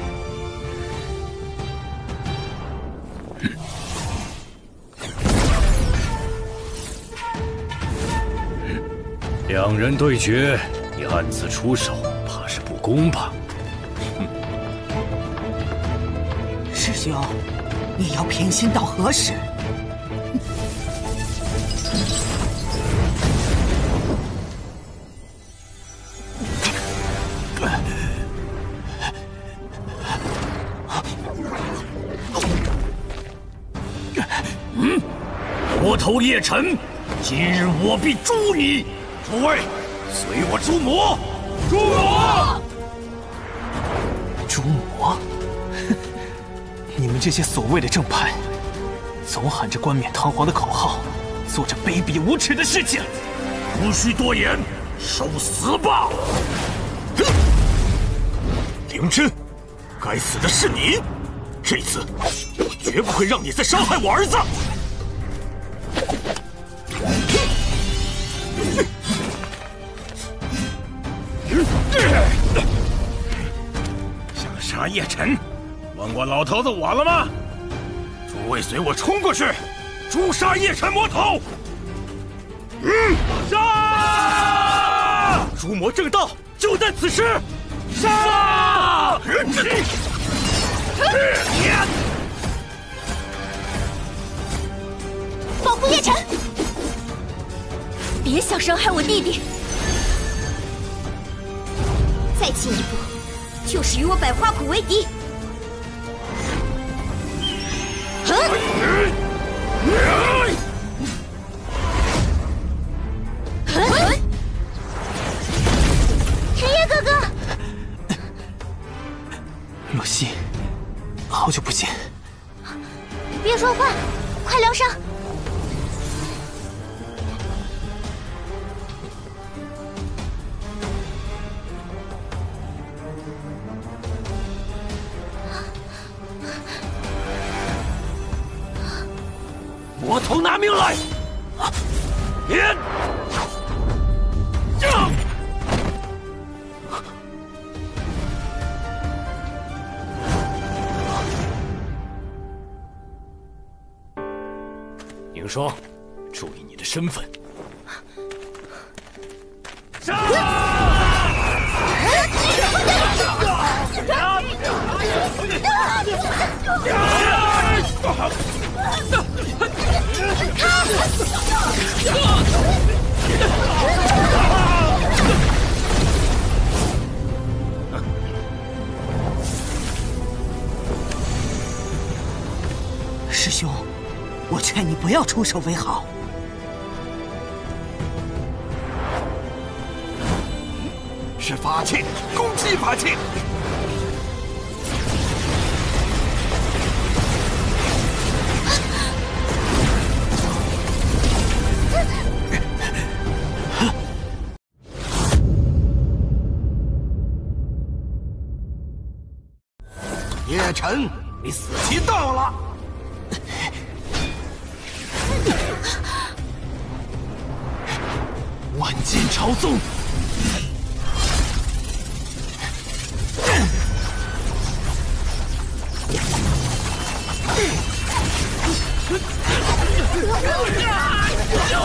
2人对决，你暗自出手，怕是不公吧？师兄，你要平心到何时？ 魔头叶辰，今日我必诛你！诸位，随我诛魔！诛魔！诛魔！你们这些所谓的正派，总喊着冠冕堂皇的口号，做着卑鄙无耻的事情。无需多言，受死吧！哼！灵芝，该死的是你！这次我绝不会让你再伤害我儿子！ 想杀叶晨，问过老头子我了吗？诸位随我冲过去，诛杀叶晨魔头！杀！诛魔正道就在此时！杀！保护叶晨，别想伤害我弟弟！ 再进一步，就是与我百花谷为敌。陈烨哥哥，洛溪，好久不见。别说话，快疗伤。 魔头拿命来！别！凝霜，注意你的身份。杀！师兄，我劝你不要出手为好。是法器，攻击法器。 叶晨，你死期到了！万剑朝宗，救我！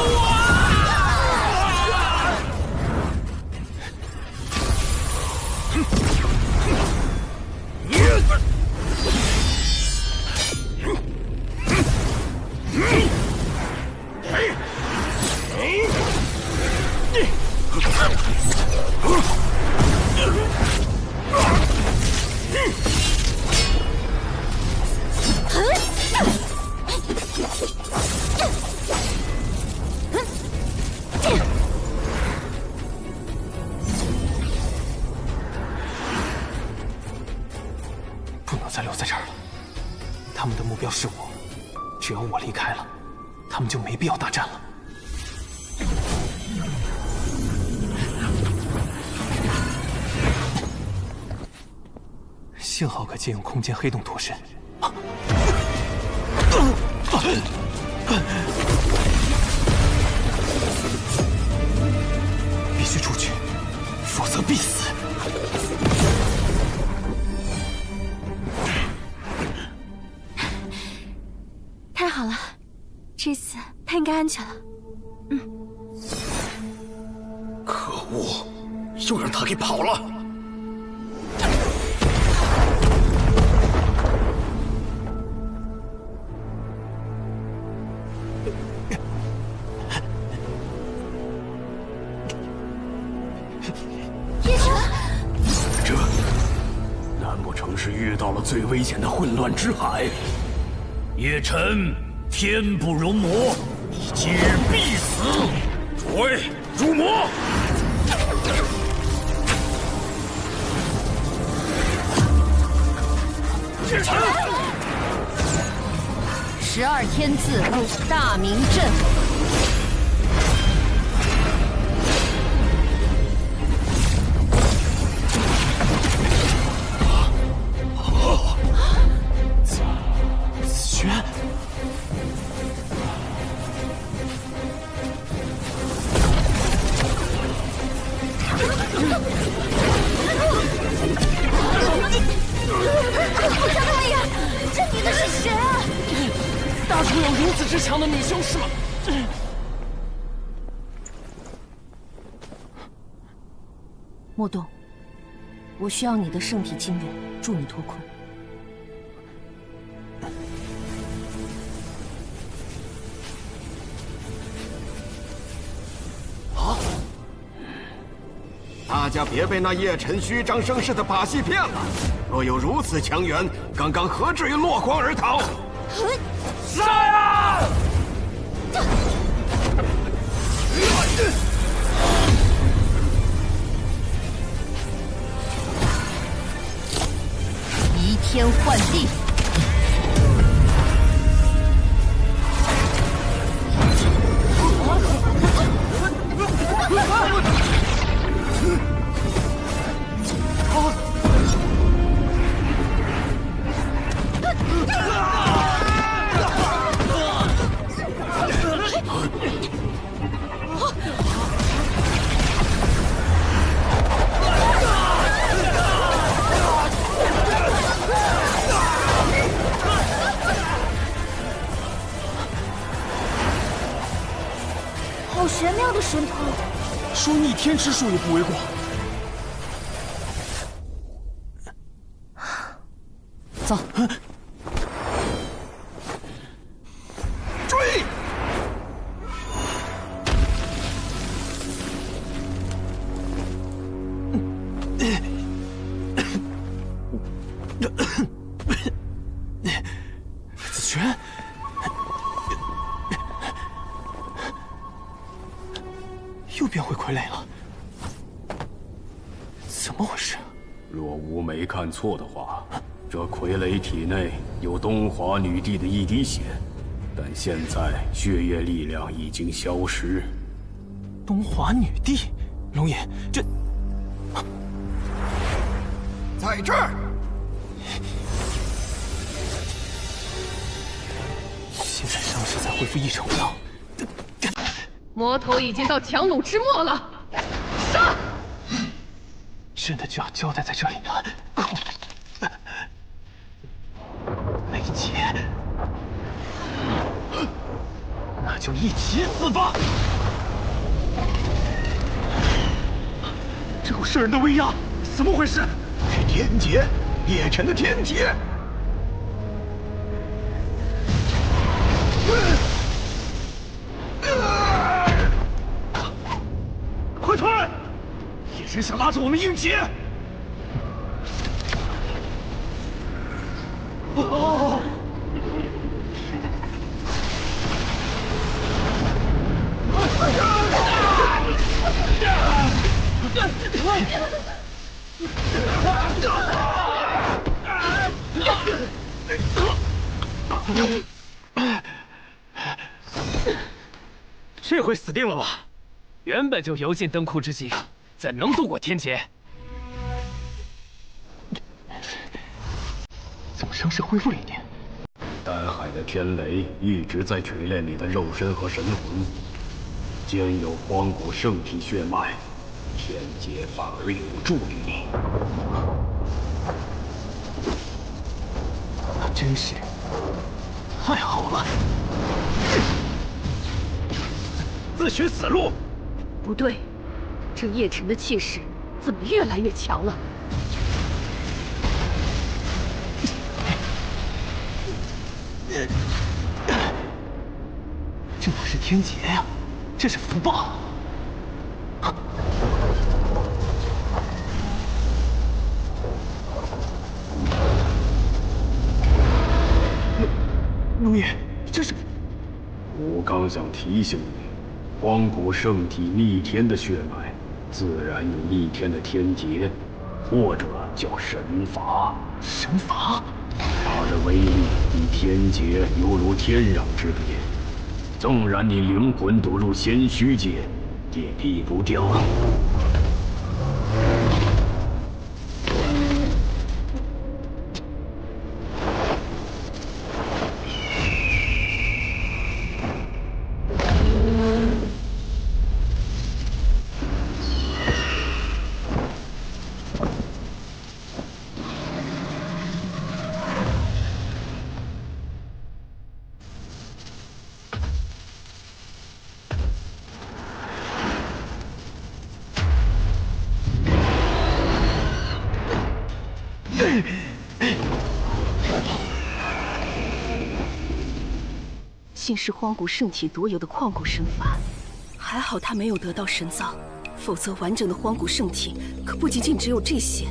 不能再留在这儿了。他们的目标是我，只要我离开了，他们就没必要大战了。 幸好可借用空间黑洞脱身。必须出去，否则必死。太好了，这次他应该安全了。嗯。可恶，又让他给跑了。 最危险的混乱之海，叶晨天不容魔，你今日必死！诸位，诛魔！叶晨，12天字大明阵。会有如此之强的女修士吗？莫动，我需要你的圣体精元助你脱困。啊！大家别被那叶辰虚张声势的把戏骗了。若有如此强援，刚刚何至于落荒而逃？ 杀呀！移天换地，好玄妙的神通！说逆天之术也不为过。走。 又变回傀儡了，怎么回事？若吾没看错的话，这傀儡体内有东华女帝的一滴血，但现在血液力量已经消失。东华女帝，龙爷，这在这儿，现在伤势才恢复1成不到。 魔头已经到强弩之末了，杀！真的就要交代在这里了，没解，那就一起死吧！这股渗人的威压，怎么回事？是天劫，叶辰的天劫。 真想拉着我们应劫！哦，这回死定了吧？原本就油尽灯枯之际。 怎能度过天劫？怎么伤势恢复了一点？丹海的天雷一直在锤炼你的肉身和神魂，兼有荒古圣体血脉，天劫反而有助于你。那真是太好了！自寻死路！不对。 这叶辰的气势怎么越来越强了？这哪是天劫呀，这是福报！龙爷，这是……我刚想提醒你，荒古圣体逆天的血脉。 自然有逆天的天劫，或者叫神罚。神罚，它的威力与天劫犹如天壤之别。纵然你灵魂躲入仙虚界，也避不掉。竟是荒古圣体独有的旷古神法，还好他没有得到神造，否则完整的荒古圣体可不仅仅只有这些。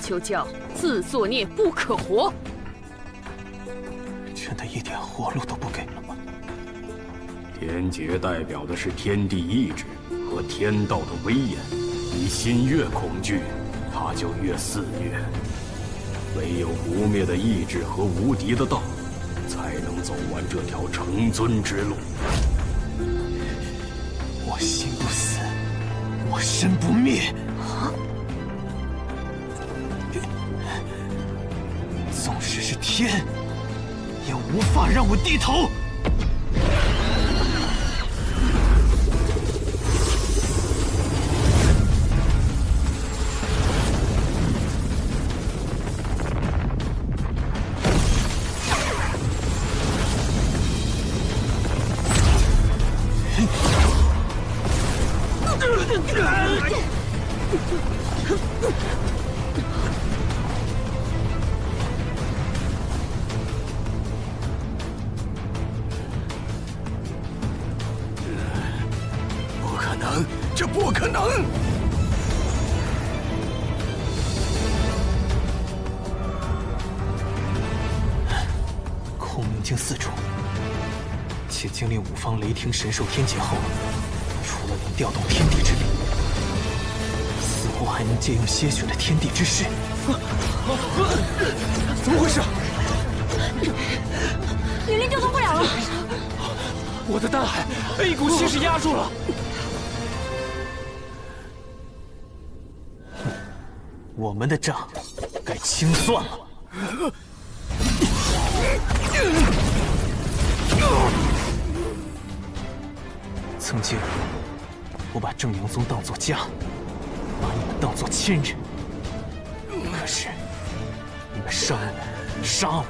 就叫自作孽不可活！真的一点活路都不给了吗？天劫代表的是天地意志和天道的威严，你心越恐惧，它就越肆虐。唯有不灭的意志和无敌的道，才能走完这条成尊之路。我心不死，我身不灭。 纵使是天，也无法让我低头。 听神兽天劫后，除了能调动天地之力，似乎还能借用些许的天地之势。怎么回事？灵力调动不了了。我的丹海被一股气势压住了。我们的账该清算了。 曾经，我把正阳宗当作家，把你们当作亲人。可是，你们伤我、杀我，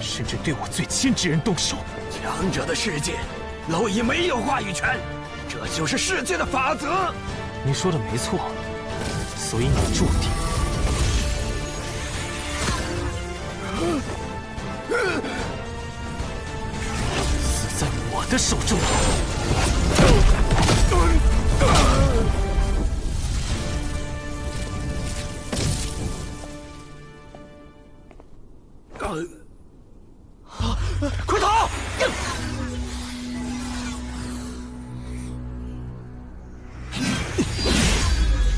甚至对我最亲之人动手。强者的世界，蝼蚁没有话语权，这就是世界的法则。你说的没错，所以你注定。 的手中，快逃！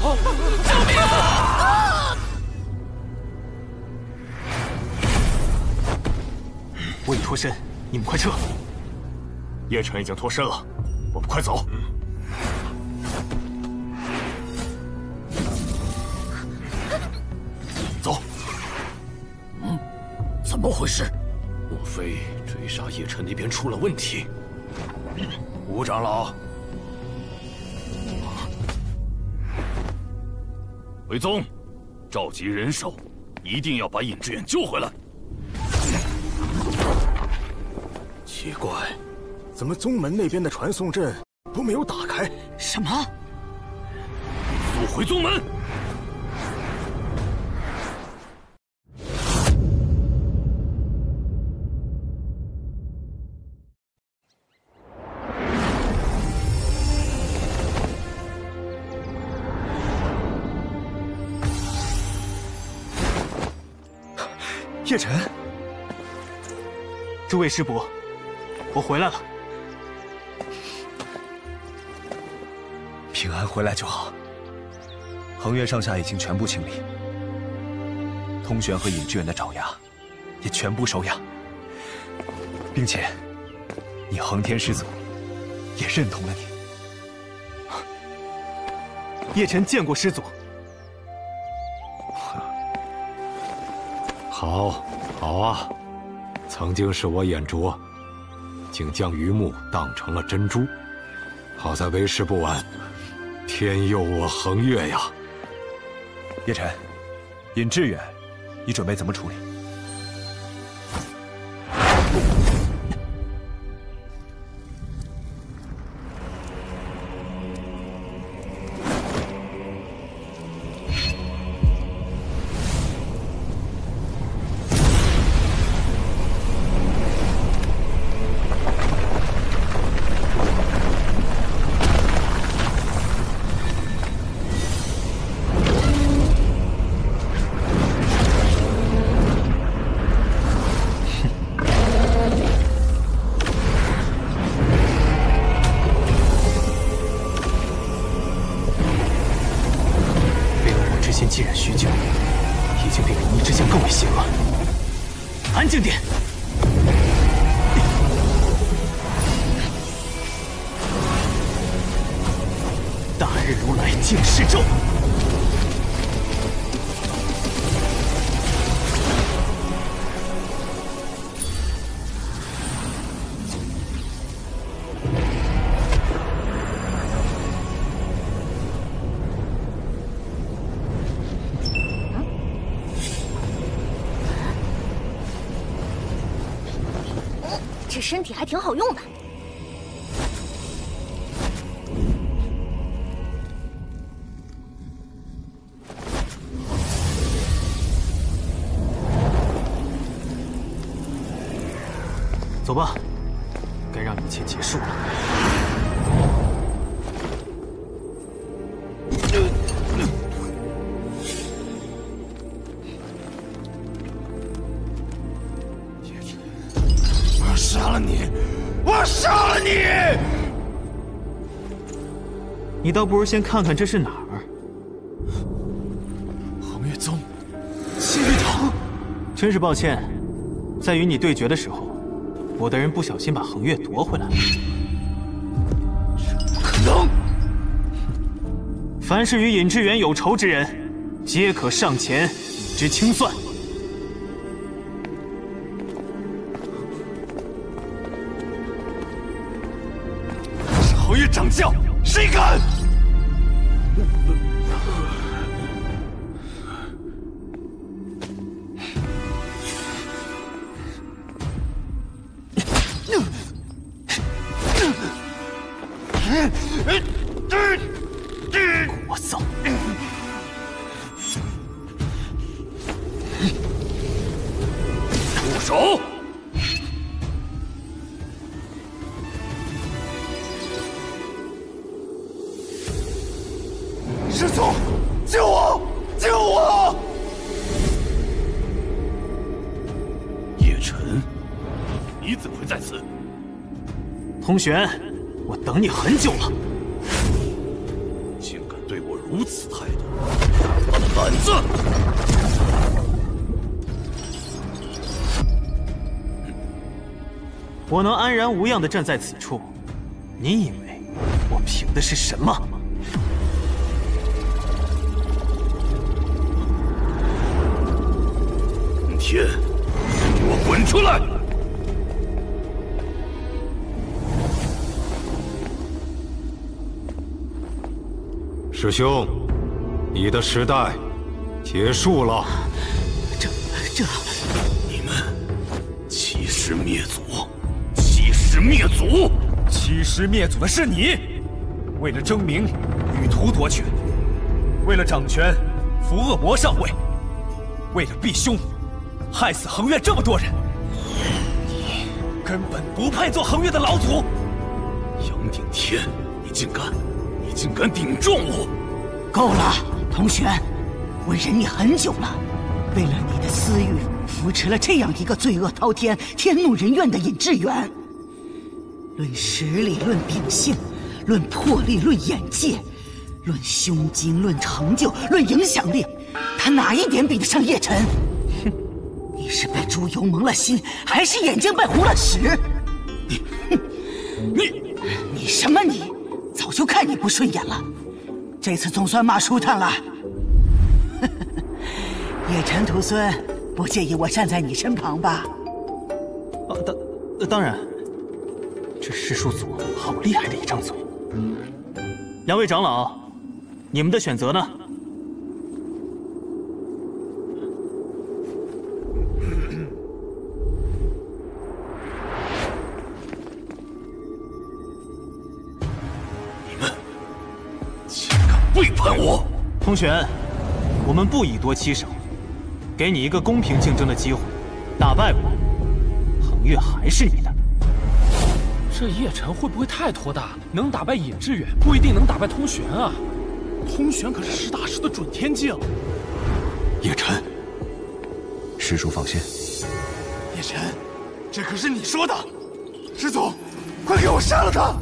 救命啊！我已脱身，你们快撤！ 叶城已经脱身了，我们快走。走。嗯，怎么回事？莫非追杀叶城那边出了问题？吴长老，回宗，召集人手，一定要把尹志远救回来。奇怪，怎么宗门那边的传送阵都没有打开？什么？速回宗门！ 叶晨，诸位师伯，我回来了。平安回来就好。恒岳上下已经全部清理，通玄和尹志远的爪牙也全部收养，并且你恒天师祖也认同了你。叶晨见过师祖。 好啊，曾经是我眼拙，竟将榆木当成了珍珠。好在为时不晚，天佑我恒岳呀！叶晨，尹志远，你准备怎么处理？身体还挺好用的。走吧，该让一切结束了。你倒不如先看看这是哪儿。恒岳宗，仙玉堂。真是抱歉，在与你对决的时候，我的人不小心把恒岳夺回来了。这不可能！凡是与尹志远有仇之人，皆可上前与之清算。 通玄，我等你很久了。竟敢对我如此态度，大的胆子！我能安然无恙地站在此处，你以为我凭的是什么？ 师兄，你的时代结束了。这，你们欺师灭祖，欺师灭祖，欺师灭祖的是你！为了争名，以图夺权；为了掌权，扶恶魔上位；为了避凶，害死恒岳这么多人。你根本不配做恒岳的老祖。杨顶天，你竟敢顶撞我！够了，同学，我忍你很久了。为了你的私欲，扶持了这样一个罪恶滔天、天怒人怨的尹志远。论实力，论秉性，论魄力，论眼界，论胸襟，论成就，论影响力，他哪一点比得上叶辰？哼，你是被猪油蒙了心，还是眼睛被糊了屎？你，哼，你什么你？早就看你不顺眼了，这次总算骂舒坦了。叶辰徒孙，不介意我站在你身旁吧？啊，当然。这师叔祖好厉害的一张嘴。两位长老，你们的选择呢？你们竟敢背叛我！同玄，我们不以多欺少，给你一个公平竞争的机会，打败我，恒岳还是你的。这叶辰会不会太托大了？能打败尹志远，不一定能打败通玄啊！通玄可是实打实的准天境。叶辰，师叔放心。叶辰，这可是你说的。师祖，快给我杀了他！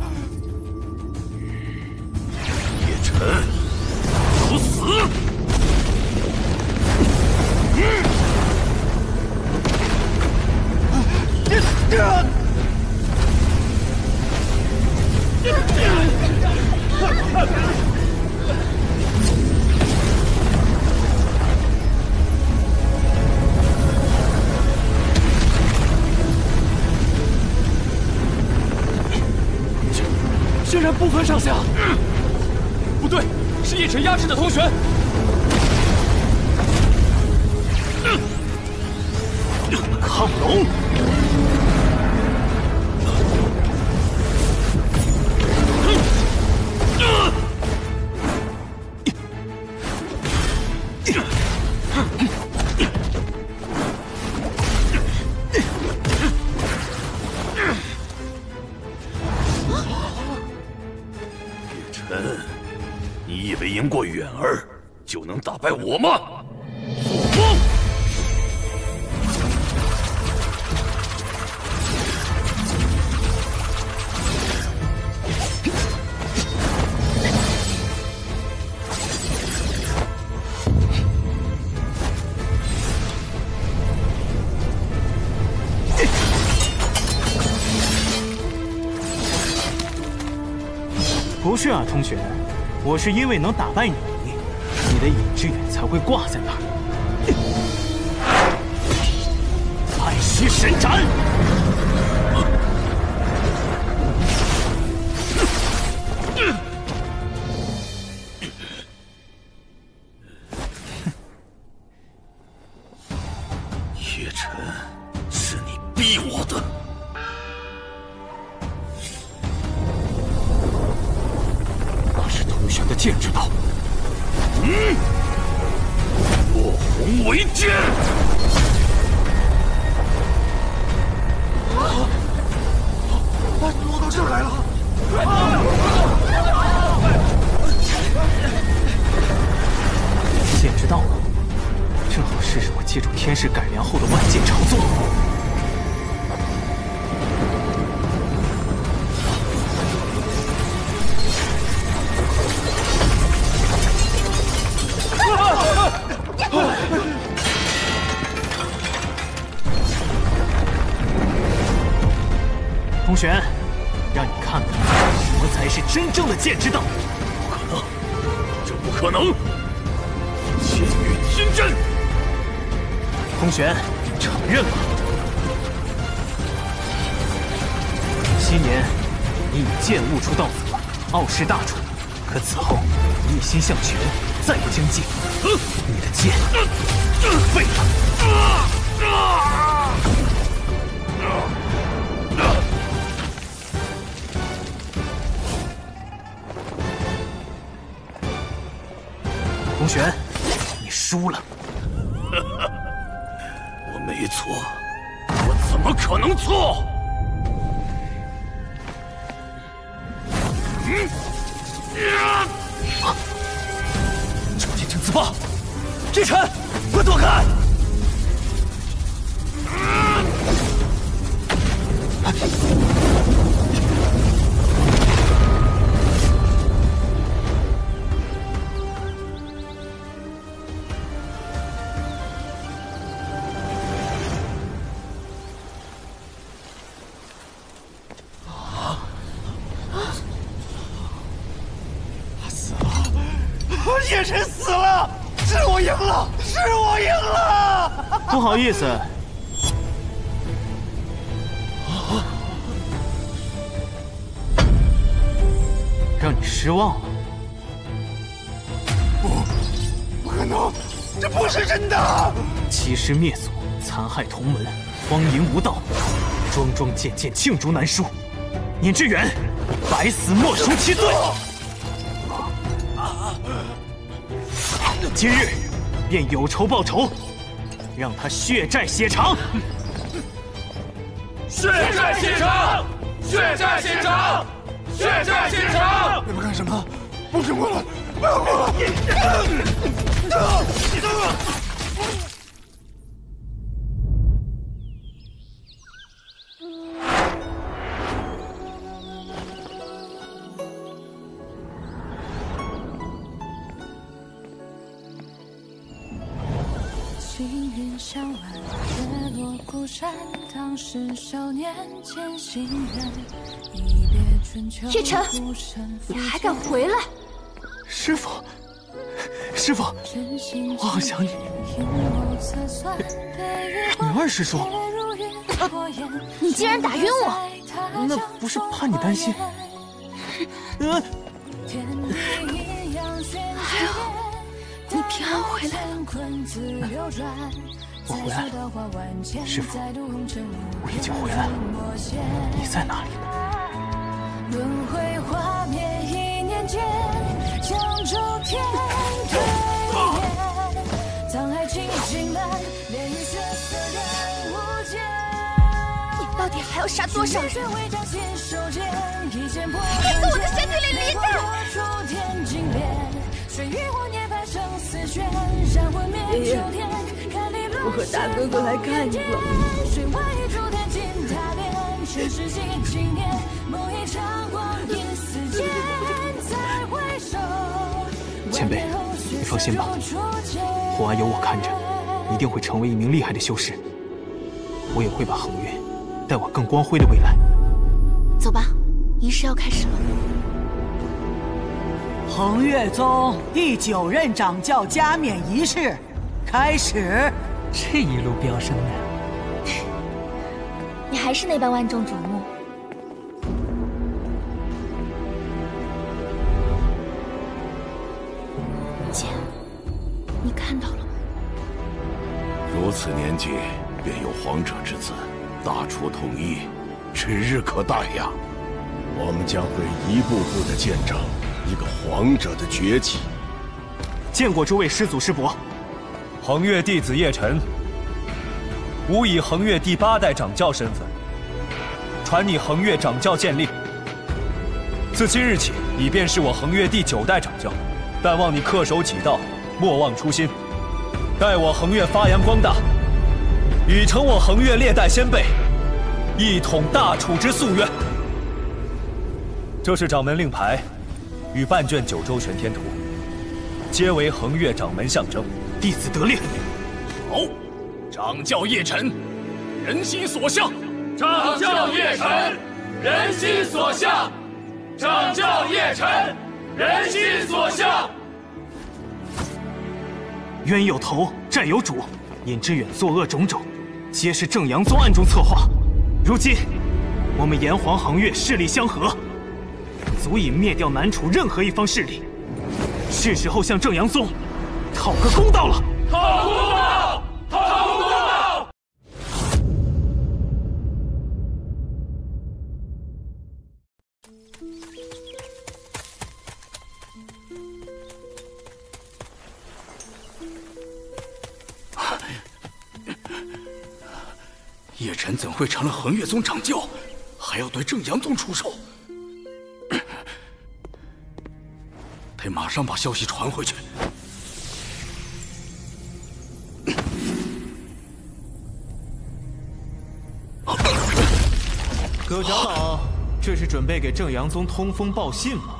叶辰，找死！居然不分上下！不对，是叶辰压制的通玄。亢龙。 你以为赢过远儿就能打败我吗？做梦！不是啊，同学。 我是因为能打败你，你的尹志远才会挂在那儿。太虚神斩！叶辰，是你逼我的。 玄的剑之道，落红为剑。落到这儿来了！剑之道啊，正好试试我借助天士改良后的万剑朝宗。 通玄，让你看看什么才是真正的剑之道！不可能，这不可能！千与金针，通玄，承认吧！昔年你以剑悟出道祖，傲视大众，可此后你一心向权。再不将计，你的剑废了！红玄，你输了。我没错，我怎么可能错？朝天正自爆，志辰，给我躲开！夜神死了，是我赢了，是我赢了！不好意思，让你失望了。不，不可能，这不是真的！欺师灭祖，残害同门，荒淫无道，桩桩件件罄竹难书。年之远，百死莫赎其罪。 今日便有仇报仇，让他血债血偿！血债血偿！血债血偿！血债血偿！你们干什么？不准过来！不要过来！ 当时少年间心愿，叶晨，你还敢回来？师傅，师傅，我好想你。女二师叔，你竟然打晕我！那不是怕你担心。还好。 你平安回来了，我回来了，师父，我已经回来了，你在哪里呢？你到底还要杀多少人？你跟我的身体里离开！ 爷爷，我和大哥哥来看你了。前辈，你放心吧，虎安有我看着，一定会成为一名厉害的修士。我也会把恒运带往更光辉的未来。走吧，仪式要开始了。 恒岳宗第9任掌教加冕仪式开始。这一路飙升的，你还是那般万众瞩目。姐，你看到了吗？如此年纪便有皇者之姿，大楚统一指日可待呀！我们将会一步步的见证。 一个皇者的崛起。见过诸位师祖师伯，恒岳弟子叶晨，吾以恒岳第8代掌教身份，传你恒岳掌教剑令。自今日起，你便是我恒岳第9代掌教，但望你恪守己道，莫忘初心，待我恒岳发扬光大，以成我恒岳历代先辈一统大楚之夙愿。这是掌门令牌。 与半卷9州玄天图，皆为恒岳掌门象征。弟子得令。好，掌教叶晨，人心所向。掌教叶晨，人心所向。掌教叶晨，人心所向。冤有头，债有主，尹之远作恶种种，皆是正阳宗暗中策划。如今，我们炎黄恒岳势力相合。 足以灭掉南楚任何一方势力，是时候向正阳宗讨个公道了！讨公道！讨公道！叶晨怎会成了恒岳宗掌教，还要对正阳宗出手？ 得马上把消息传回去。葛长老，这是准备给正阳宗通风报信吗？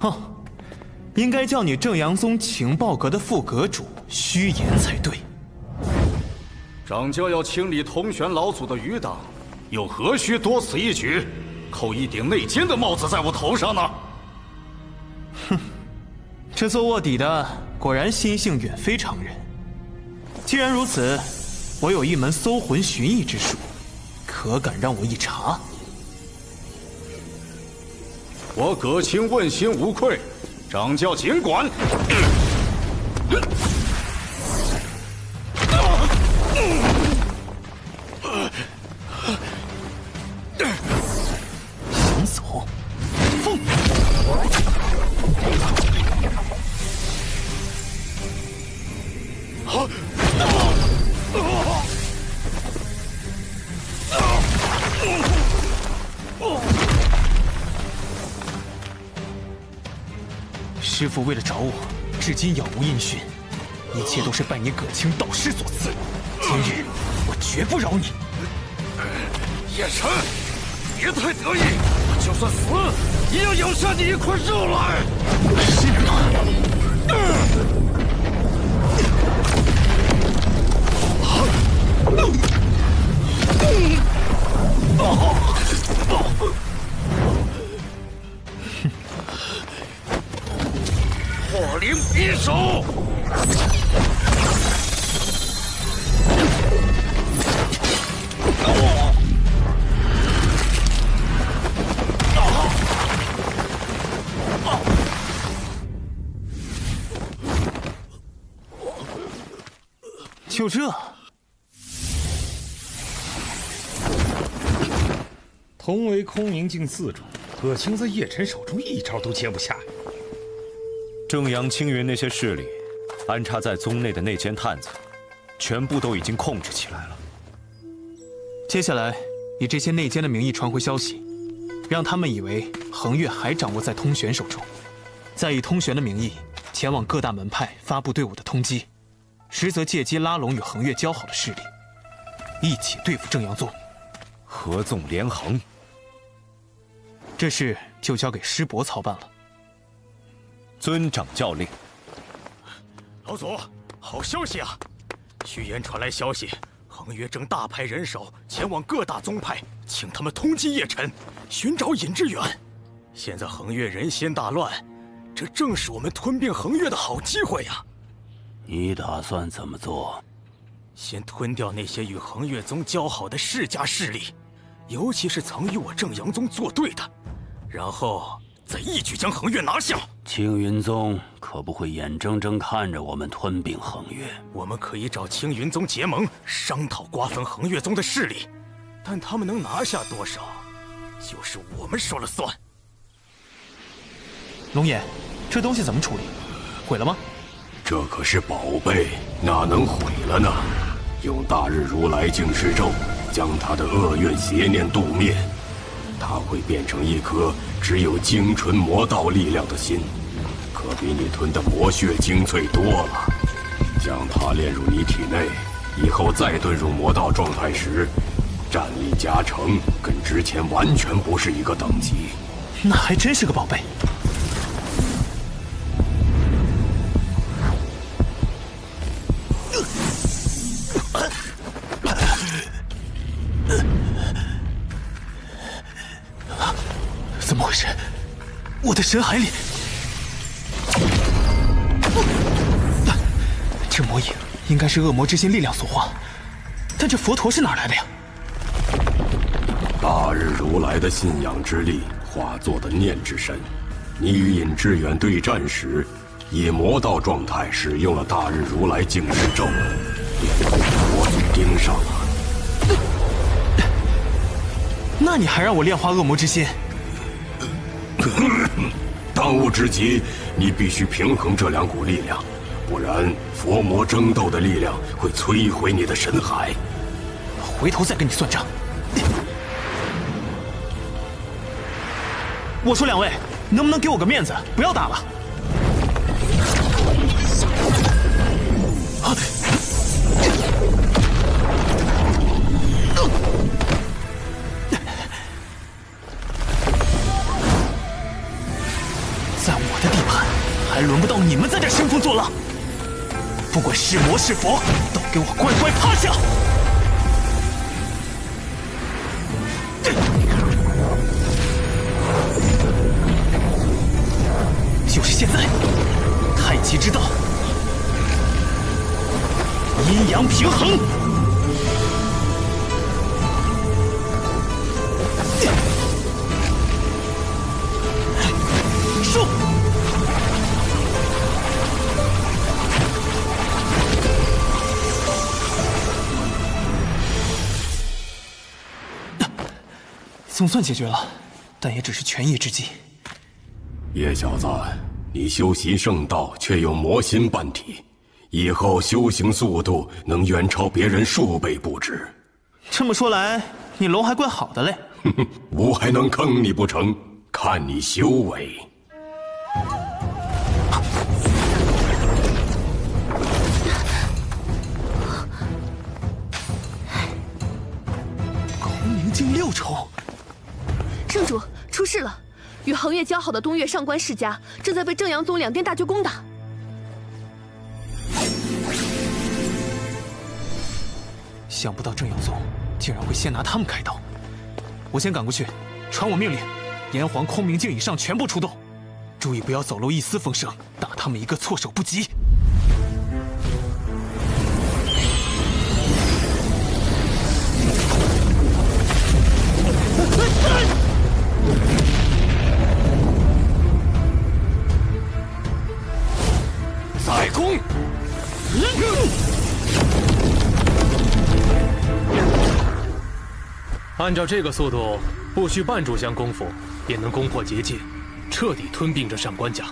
哼，应该叫你正阳宗情报阁的副阁主虚言才对。掌教要清理同玄老祖的余党，又何须多此一举？ 扣一顶内奸的帽子在我头上呢！哼，这做卧底的果然心性远非常人。既然如此，我有一门搜魂寻艺之术，可敢让我一查？我葛青问心无愧，掌教尽管。师父为了找我，至今杳无音讯，一切都是拜你葛青导师所赐。今日我绝不饶你！叶晨，别太得意，我就算死，也要咬下你一块肉来！是吗？火灵匕首，就这，同为空明镜寺主，葛青在叶晨手中一招都接不下。 正阳青云那些势力，安插在宗内的内奸探子，全部都已经控制起来了。接下来，以这些内奸的名义传回消息，让他们以为恒岳还掌握在通玄手中，再以通玄的名义前往各大门派发布对我的通缉，实则借机拉拢与恒岳交好的势力，一起对付正阳宗。合纵连横，这事就交给师伯操办了。 尊掌教令，老祖，好消息啊！虚言传来消息，恒岳正大派人手前往各大宗派，请他们通缉叶晨，寻找尹志远。现在恒岳人心大乱，这正是我们吞并恒岳的好机会呀！你打算怎么做？先吞掉那些与恒岳宗交好的世家势力，尤其是曾与我正阳宗作对的，然后。 再一举将恒岳拿下，青云宗可不会眼睁睁看着我们吞并恒岳。我们可以找青云宗结盟，商讨瓜分恒岳宗的势力，但他们能拿下多少，就是我们说了算。龙眼，这东西怎么处理？毁了吗？这可是宝贝，哪能毁了呢？用大日如来净世咒，将他的恶怨邪念度灭。 它会变成一颗只有精纯魔道力量的心，可比你吞的魔血精粹多了。将它炼入你体内，以后再遁入魔道状态时，战力加成跟之前完全不是一个等级。那还真是个宝贝。我的神海里，这魔影应该是恶魔之心力量所化，但这佛陀是哪来的呀？大日如来的信仰之力化作的念之神，你与尹志远对战时，以魔道状态使用了大日如来净身咒，我就盯上了。那你还让我炼化恶魔之心？当务之急，你必须平衡这两股力量，不然佛魔争斗的力量会摧毁你的神海。回头再跟你算账。我说两位，能不能给我个面子，不要打了？ 在我的地盘，还轮不到你们在这兴风作浪。不管是魔是佛，都给我乖乖趴下！就是现在，太极之道。 阴阳平衡，收！总算解决了，但也只是权宜之计。叶小子，你修习圣道，却有魔心伴体。 以后修行速度能远超别人数倍不止。这么说来，你龙还怪好的嘞。我还能坑你不成？看你修为。功名竟六重。圣主，出事了！与恒越交好的东岳上官世家正在被正阳宗两殿大军攻打。 想不到正阳宗竟然会先拿他们开刀，我先赶过去，传我命令，炎黄空明境以上全部出动，注意不要走漏一丝风声，打他们一个措手不及。再攻！ 按照这个速度，不需半炷香功夫，也能攻破结界，彻底吞并这上官家。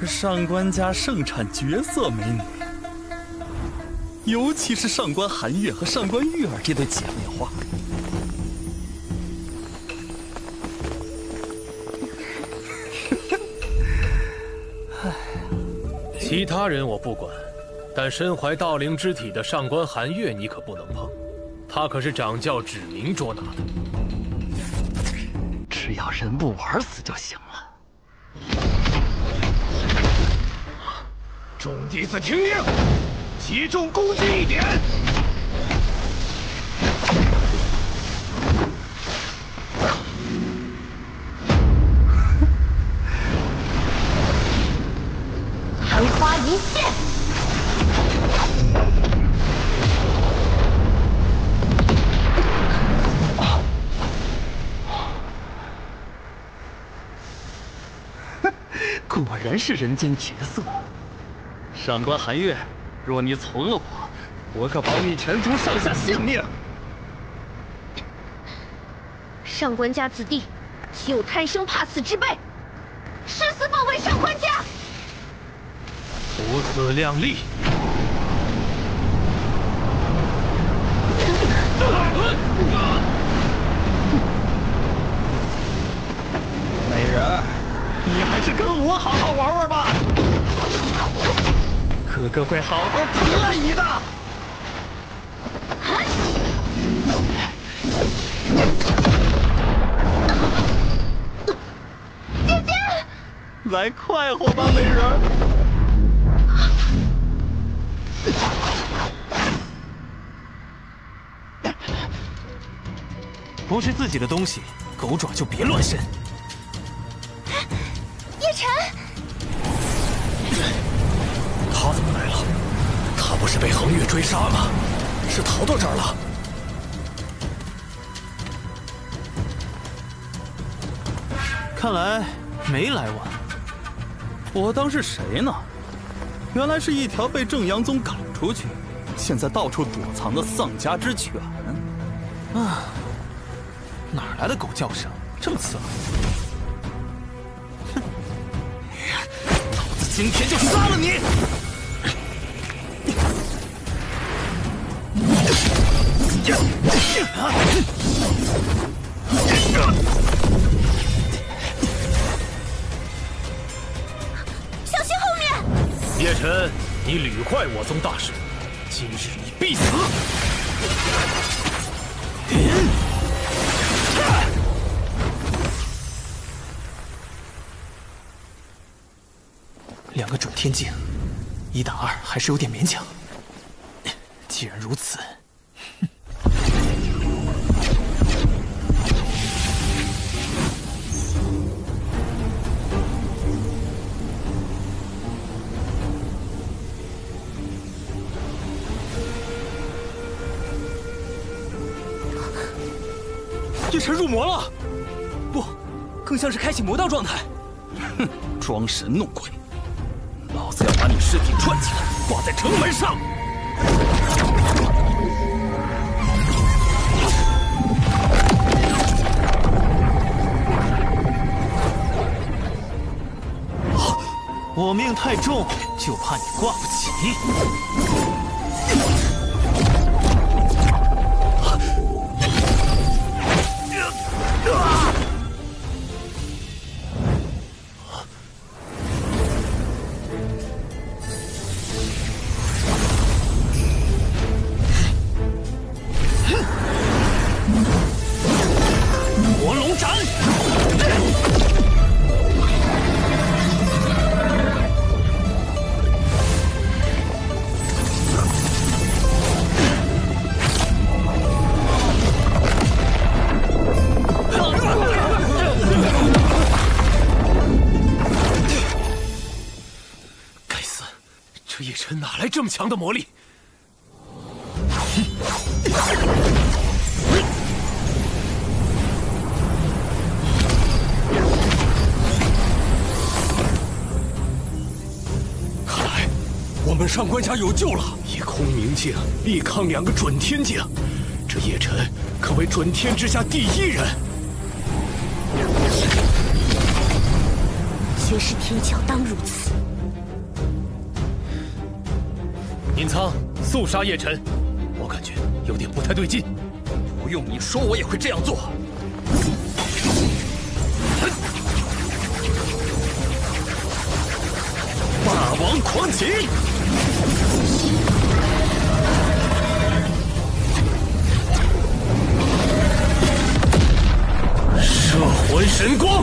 这上官家盛产绝色美女，尤其是上官寒月和上官玉儿这对姐妹花。其他人我不管。 但身怀道灵之体的上官寒月，你可不能碰，他可是掌教指明捉拿的。只要人不玩死就行了。众弟子听令，集中攻击一点。昙花一现。 果然是人间绝色，上官寒月，若你从了我，我可保你全族上下性命。上官家子弟，岂有贪生怕死之辈？誓死保卫上官家，不自量力。美人。 你还是跟我好好玩玩吧，哥哥会好好疼爱你的。姐姐，来快活吧，美人。不是自己的东西，狗爪就别乱伸。 叶辰，他怎么来了？他不是被恒月追杀吗？是逃到这儿了？看来没来晚。我当是谁呢？原来是一条被正阳宗赶出去，现在到处躲藏的丧家之犬。啊，哪来的狗叫声？这么刺耳！哼，老子今天就杀了你！ 小心后面！叶晨，你屡坏我宗大事，今日你必死！两个准天境，1打2还是有点勉强。既然如此。 叶晨入魔了，不，更像是开启魔道状态。哼，装神弄鬼，老子要把你尸体串起来，挂在城门上。 我命太重，就怕你挂不起。魔龙斩！ 叶晨哪来这么强的魔力？看来我们上官家有救了！以空明境力抗2个准天境，这叶晨可谓准天之下第一人。前世天骄当如此。 隐苍，速杀叶晨！我感觉有点不太对劲。不用你说，我也会这样做。霸王狂骑！摄魂神光！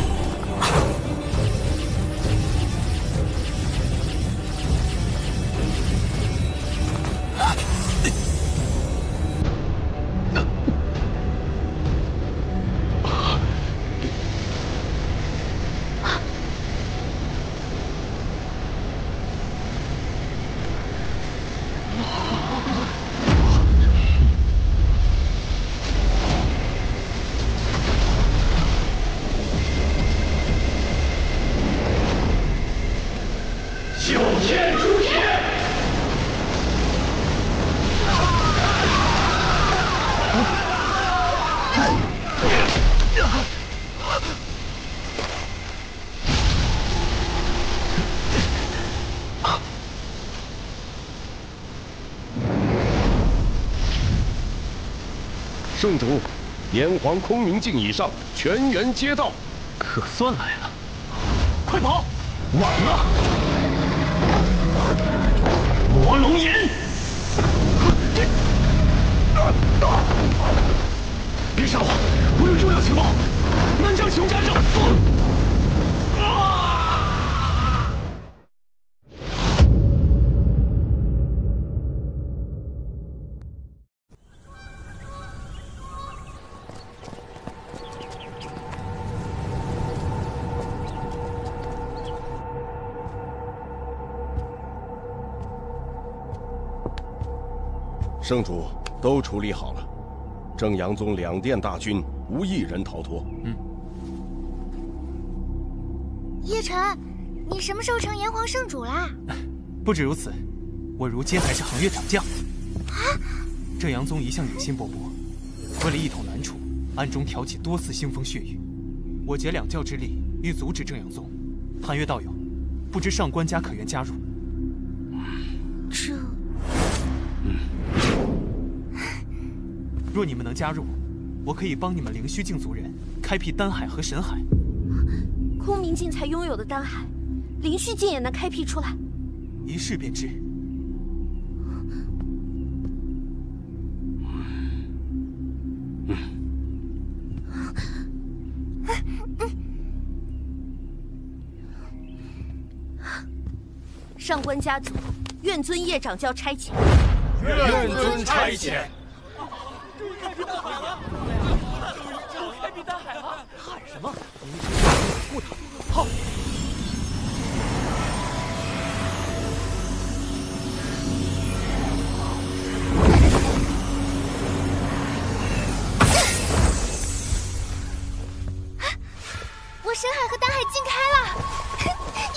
圣主，炎黄空明境以上全员接到。可算来了，快跑！晚了！魔龙吟，别杀我！我有重要情报，南昌熊家正。 圣主都处理好了，正阳宗2殿大军无一人逃脱。嗯，叶辰，你什么时候成炎黄圣主啦？不止如此，我如今还是衡月掌将。啊！这杨宗一向野心勃勃，为了一统南楚，暗中挑起多次腥风血雨。我竭两教之力，欲阻止正阳宗。潘月道友，不知上官家可愿加入？这……若你们能加入，我可以帮你们灵虚境族人开辟丹海和神海。空明境才拥有的丹海，灵虚境也能开辟出来。一试便知。 上官家族愿遵叶掌教差遣，愿遵差遣。终于开辟大海了！终于开辟大海了！喊什么？护他！好。我神海和大海尽开了，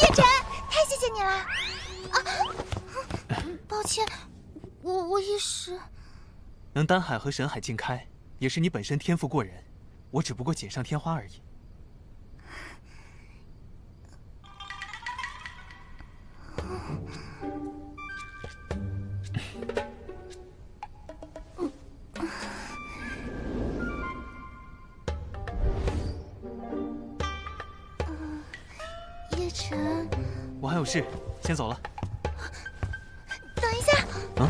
叶辰，太谢谢你了。 抱歉，我一时能丹海和神海尽开，也是你本身天赋过人，我只不过锦上添花而已。叶辰，我还有事，先走了。 等一下！啊！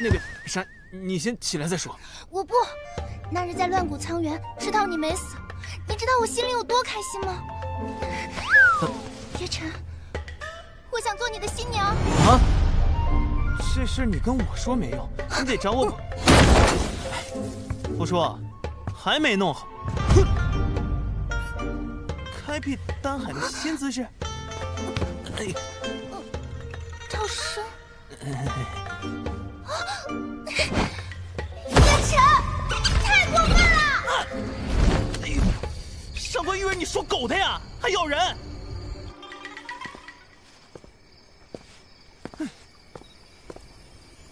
那个啥，你先起来再说。我不，那日在乱谷苍原知道你没死，你知道我心里有多开心吗？叶辰，我想做你的新娘。啊！这事你跟我说没用，你得找我。 胡说，还没弄好！哼，开辟丹海的新姿势。哎呀，赵生，叶辰，太过分了！哎呦，上官玉儿，你属狗的呀，还咬人！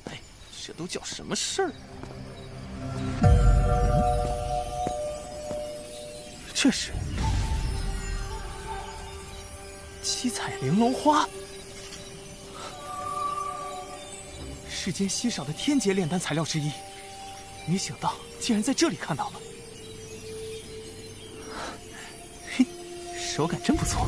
哎，这都叫什么事儿？ 这是七彩玲珑花，世间稀少的天劫炼丹材料之一，没想到竟然在这里看到了。嘿，手感真不错。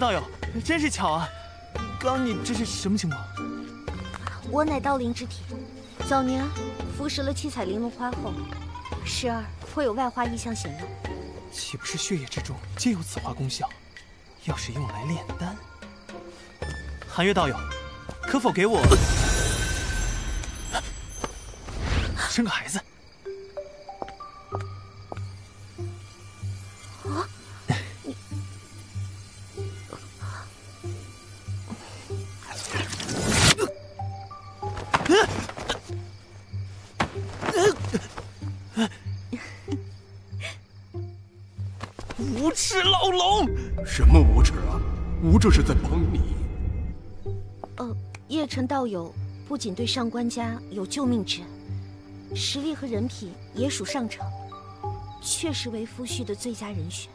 道友，真是巧啊！刚你这是什么情况？我乃道灵之体，早年服食了七彩玲珑花后，时而会有外化异象显露。岂不是血液之中皆有此花功效？要是用来炼丹，寒月道友，可否给我生个孩子？啊！ 无耻老龙！什么无耻啊！吾这是在帮你。叶辰道友不仅对上官家有救命之恩，实力和人品也属上乘，确实为夫婿的最佳人选。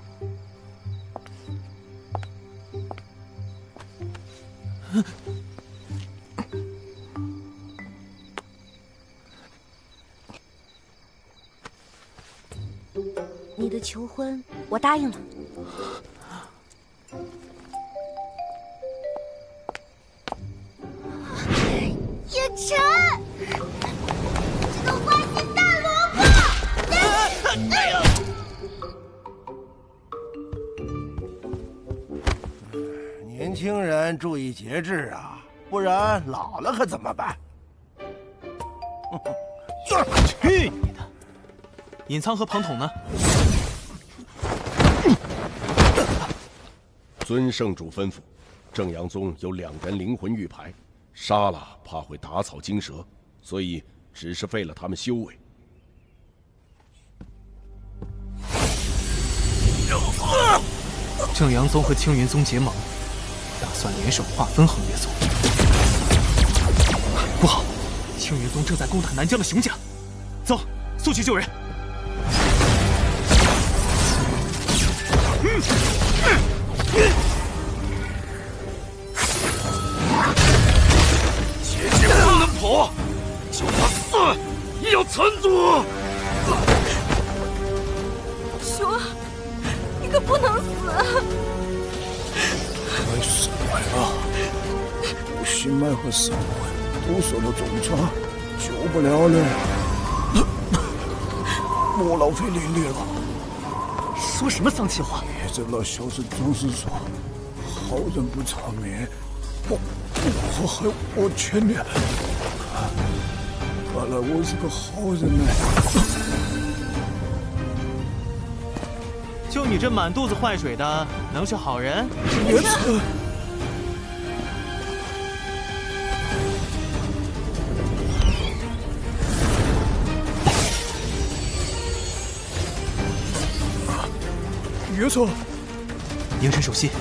你的求婚，我答应了。叶辰，这个花心大萝卜！哎呀！年轻人注意节制啊，不然老了可怎么办？去你的！尹仓和庞统呢？遵圣主吩咐，正阳宗有2人灵魂玉牌，杀了怕会打草惊蛇，所以只是废了他们修为。 正阳宗和青云宗结盟，打算联手划分恒岳宗。不好，青云宗正在攻打南疆的熊家，走，速去救人。姐姐不能跑，就他死也要缠住我。熊。 你可不能死！快死啊！我心脉和神魂都受到重创，救不了了。莫浪费灵力了。说什么丧气话！别在那小镇装死说，好人不长眠。我劝你，看来我是个好人呢。 就你这满肚子坏水的，能是好人？别扯！别扯！凝神熟悉。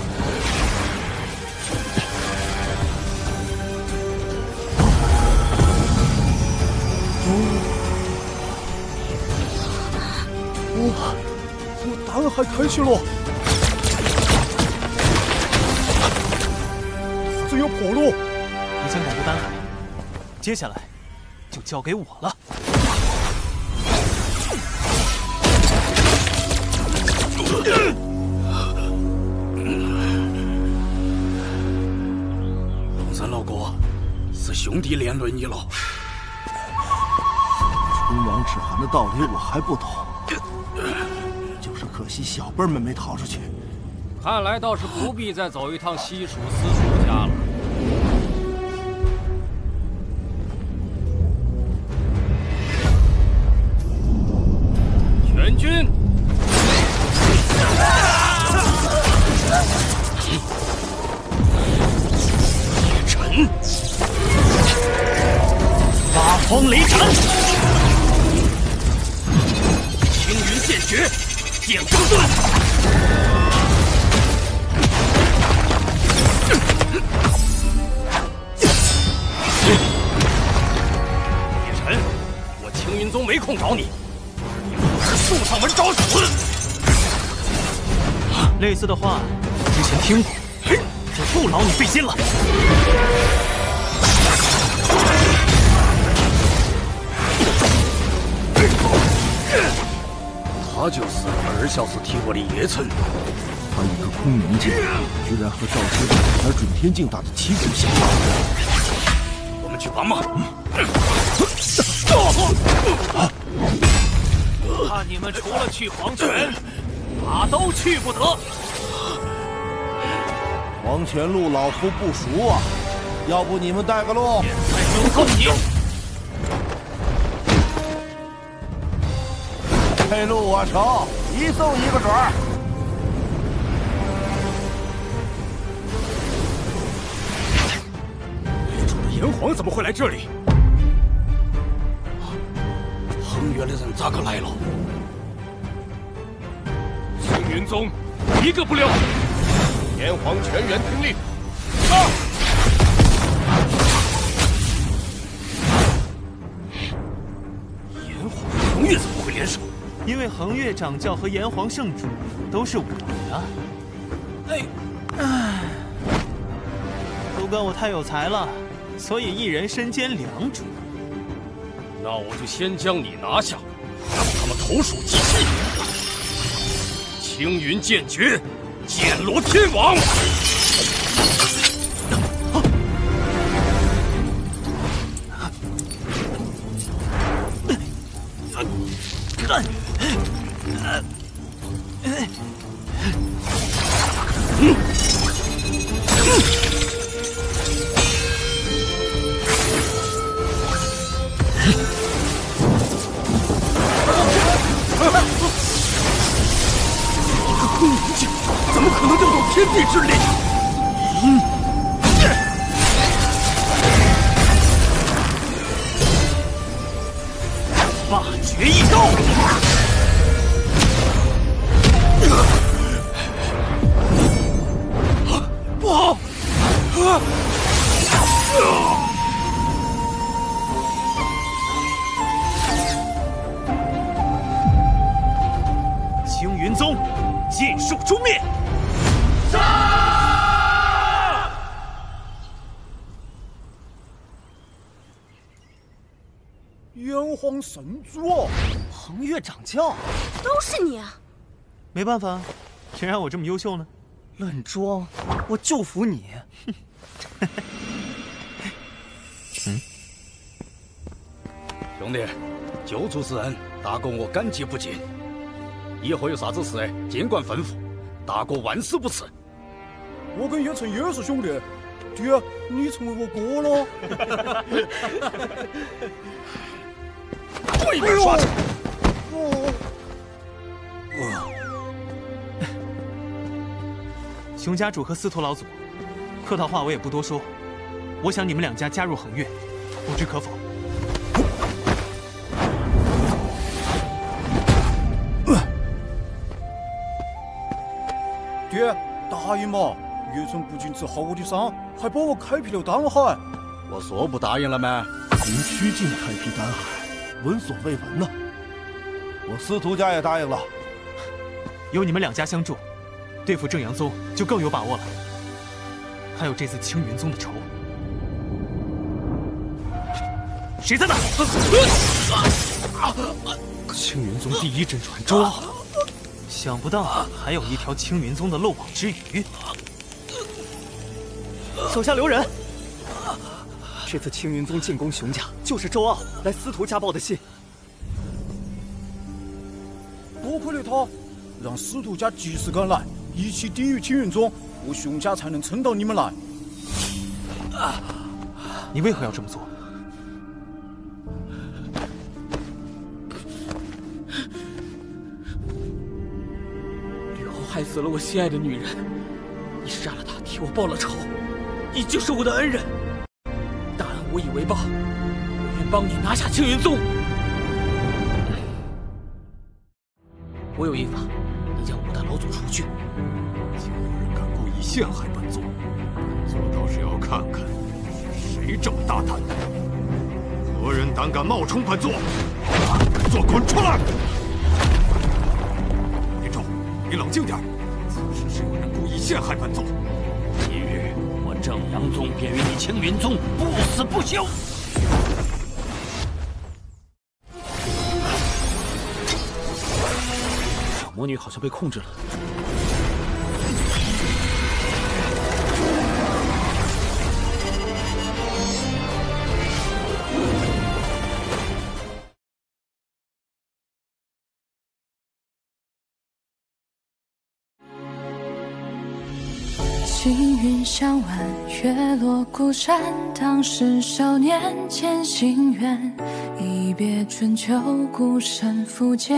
还开去了，只有跑路。已经打入丹海，接下来就交给我了。龙山老国是兄弟连轮一老，春王止寒的道理我还不懂。 可惜小辈们没逃出去，看来倒是不必再走一趟西蜀私塾家了。全军！叶辰，八方雷斩，青云剑诀。 点光盾，叶辰，我青云宗没空找你，你不是树上门找死。类似的话之前听过，就不劳你费心了。他就是儿小子替我的爷孙，他一个空元境，居然和赵师长、准天境打得旗鼓相当。我们去帮忙。看你们除了去黄泉，哪都去不得。黄泉路老夫不熟啊，要不你们带个路？现在就靠你。 这路我熟，一送一个准儿。主的炎黄怎么会来这里？恒源的人咋个来了？青云宗一个不留，炎黄全员听令，杀！ 因为恒岳掌教和炎黄圣主都是我的，哎，都怪我太有才了，所以一人身兼2主。那我就先将你拿下，让他们投鼠忌器。青云剑诀，剑罗天王。 嗯。霸绝一招！啊，不好！啊！ 青云宗尽数诛灭！杀！炎黄神族，恒月掌教，都是你啊！没办法，谁让我这么优秀呢？乱装，我就服你！嗯，兄弟，九族之恩，大功我感激不尽。 以后有啥子事，尽管吩咐，大哥万死不辞。我跟严城也是兄弟，爹，你成为我哥了。对面耍剑。熊家主和司徒老祖，客套话我也不多说。我想你们两家加入恒月，不知可否？ 爹，答应嘛！叶城不仅治好我的伤，还帮我开辟了丹海。我说不答应了吗？您曲靖开辟丹海，闻所未闻呢。我司徒家也答应了。有你们两家相助，对付正阳宗就更有把握了。还有这次青云宗的仇，谁在那？青云宗第一真传周傲。 想不到还有一条青云宗的漏网之鱼，手下留人。这次青云宗进攻熊家，就是周傲来司徒家报的信。多亏了他，让司徒家及时赶来，一起抵御青云宗，我熊家才能撑到你们来。你为何要这么做？ 害死了我心爱的女人，你杀了她，替我报了仇，你就是我的恩人。大恩无以为报，我愿帮你拿下青云宗。我有一法，你将五大老祖除去。竟有人敢故意陷害本座，本座倒是要看看是谁这么大胆，何人胆敢冒充本座！本座滚出来！ 你冷静点，此事是有人故意陷害本座。今日我正阳宗便与你青云宗不死不休。小魔女好像被控制了。青云向晚，月落孤山。当时少年间心愿，一别春秋，孤身赴剑。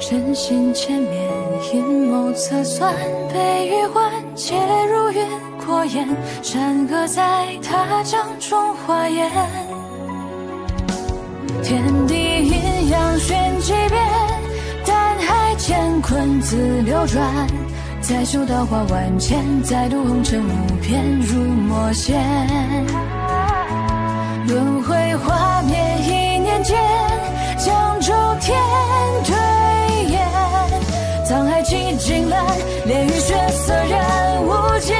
身心千面，阴谋测算，被玉环皆如云过眼，善恶在他掌中化烟。天地阴阳玄机变。 乾坤自流转，再修道化万千，再度红尘无边入魔仙。轮回化灭一念间，江州天对眼，沧海起金澜，炼狱血色染无间。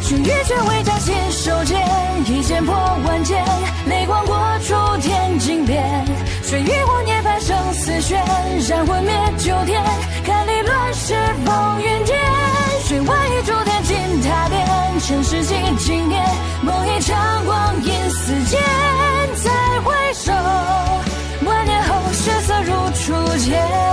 寻一卷为家信手剑，一剑破万剑，泪光过处天尽变。水与火涅槃生死轩，燃魂灭九天，看离乱世风云天。水万语铸天金塔变，尘世几经年，梦一场光阴似箭。再回首，万年后血色如初见。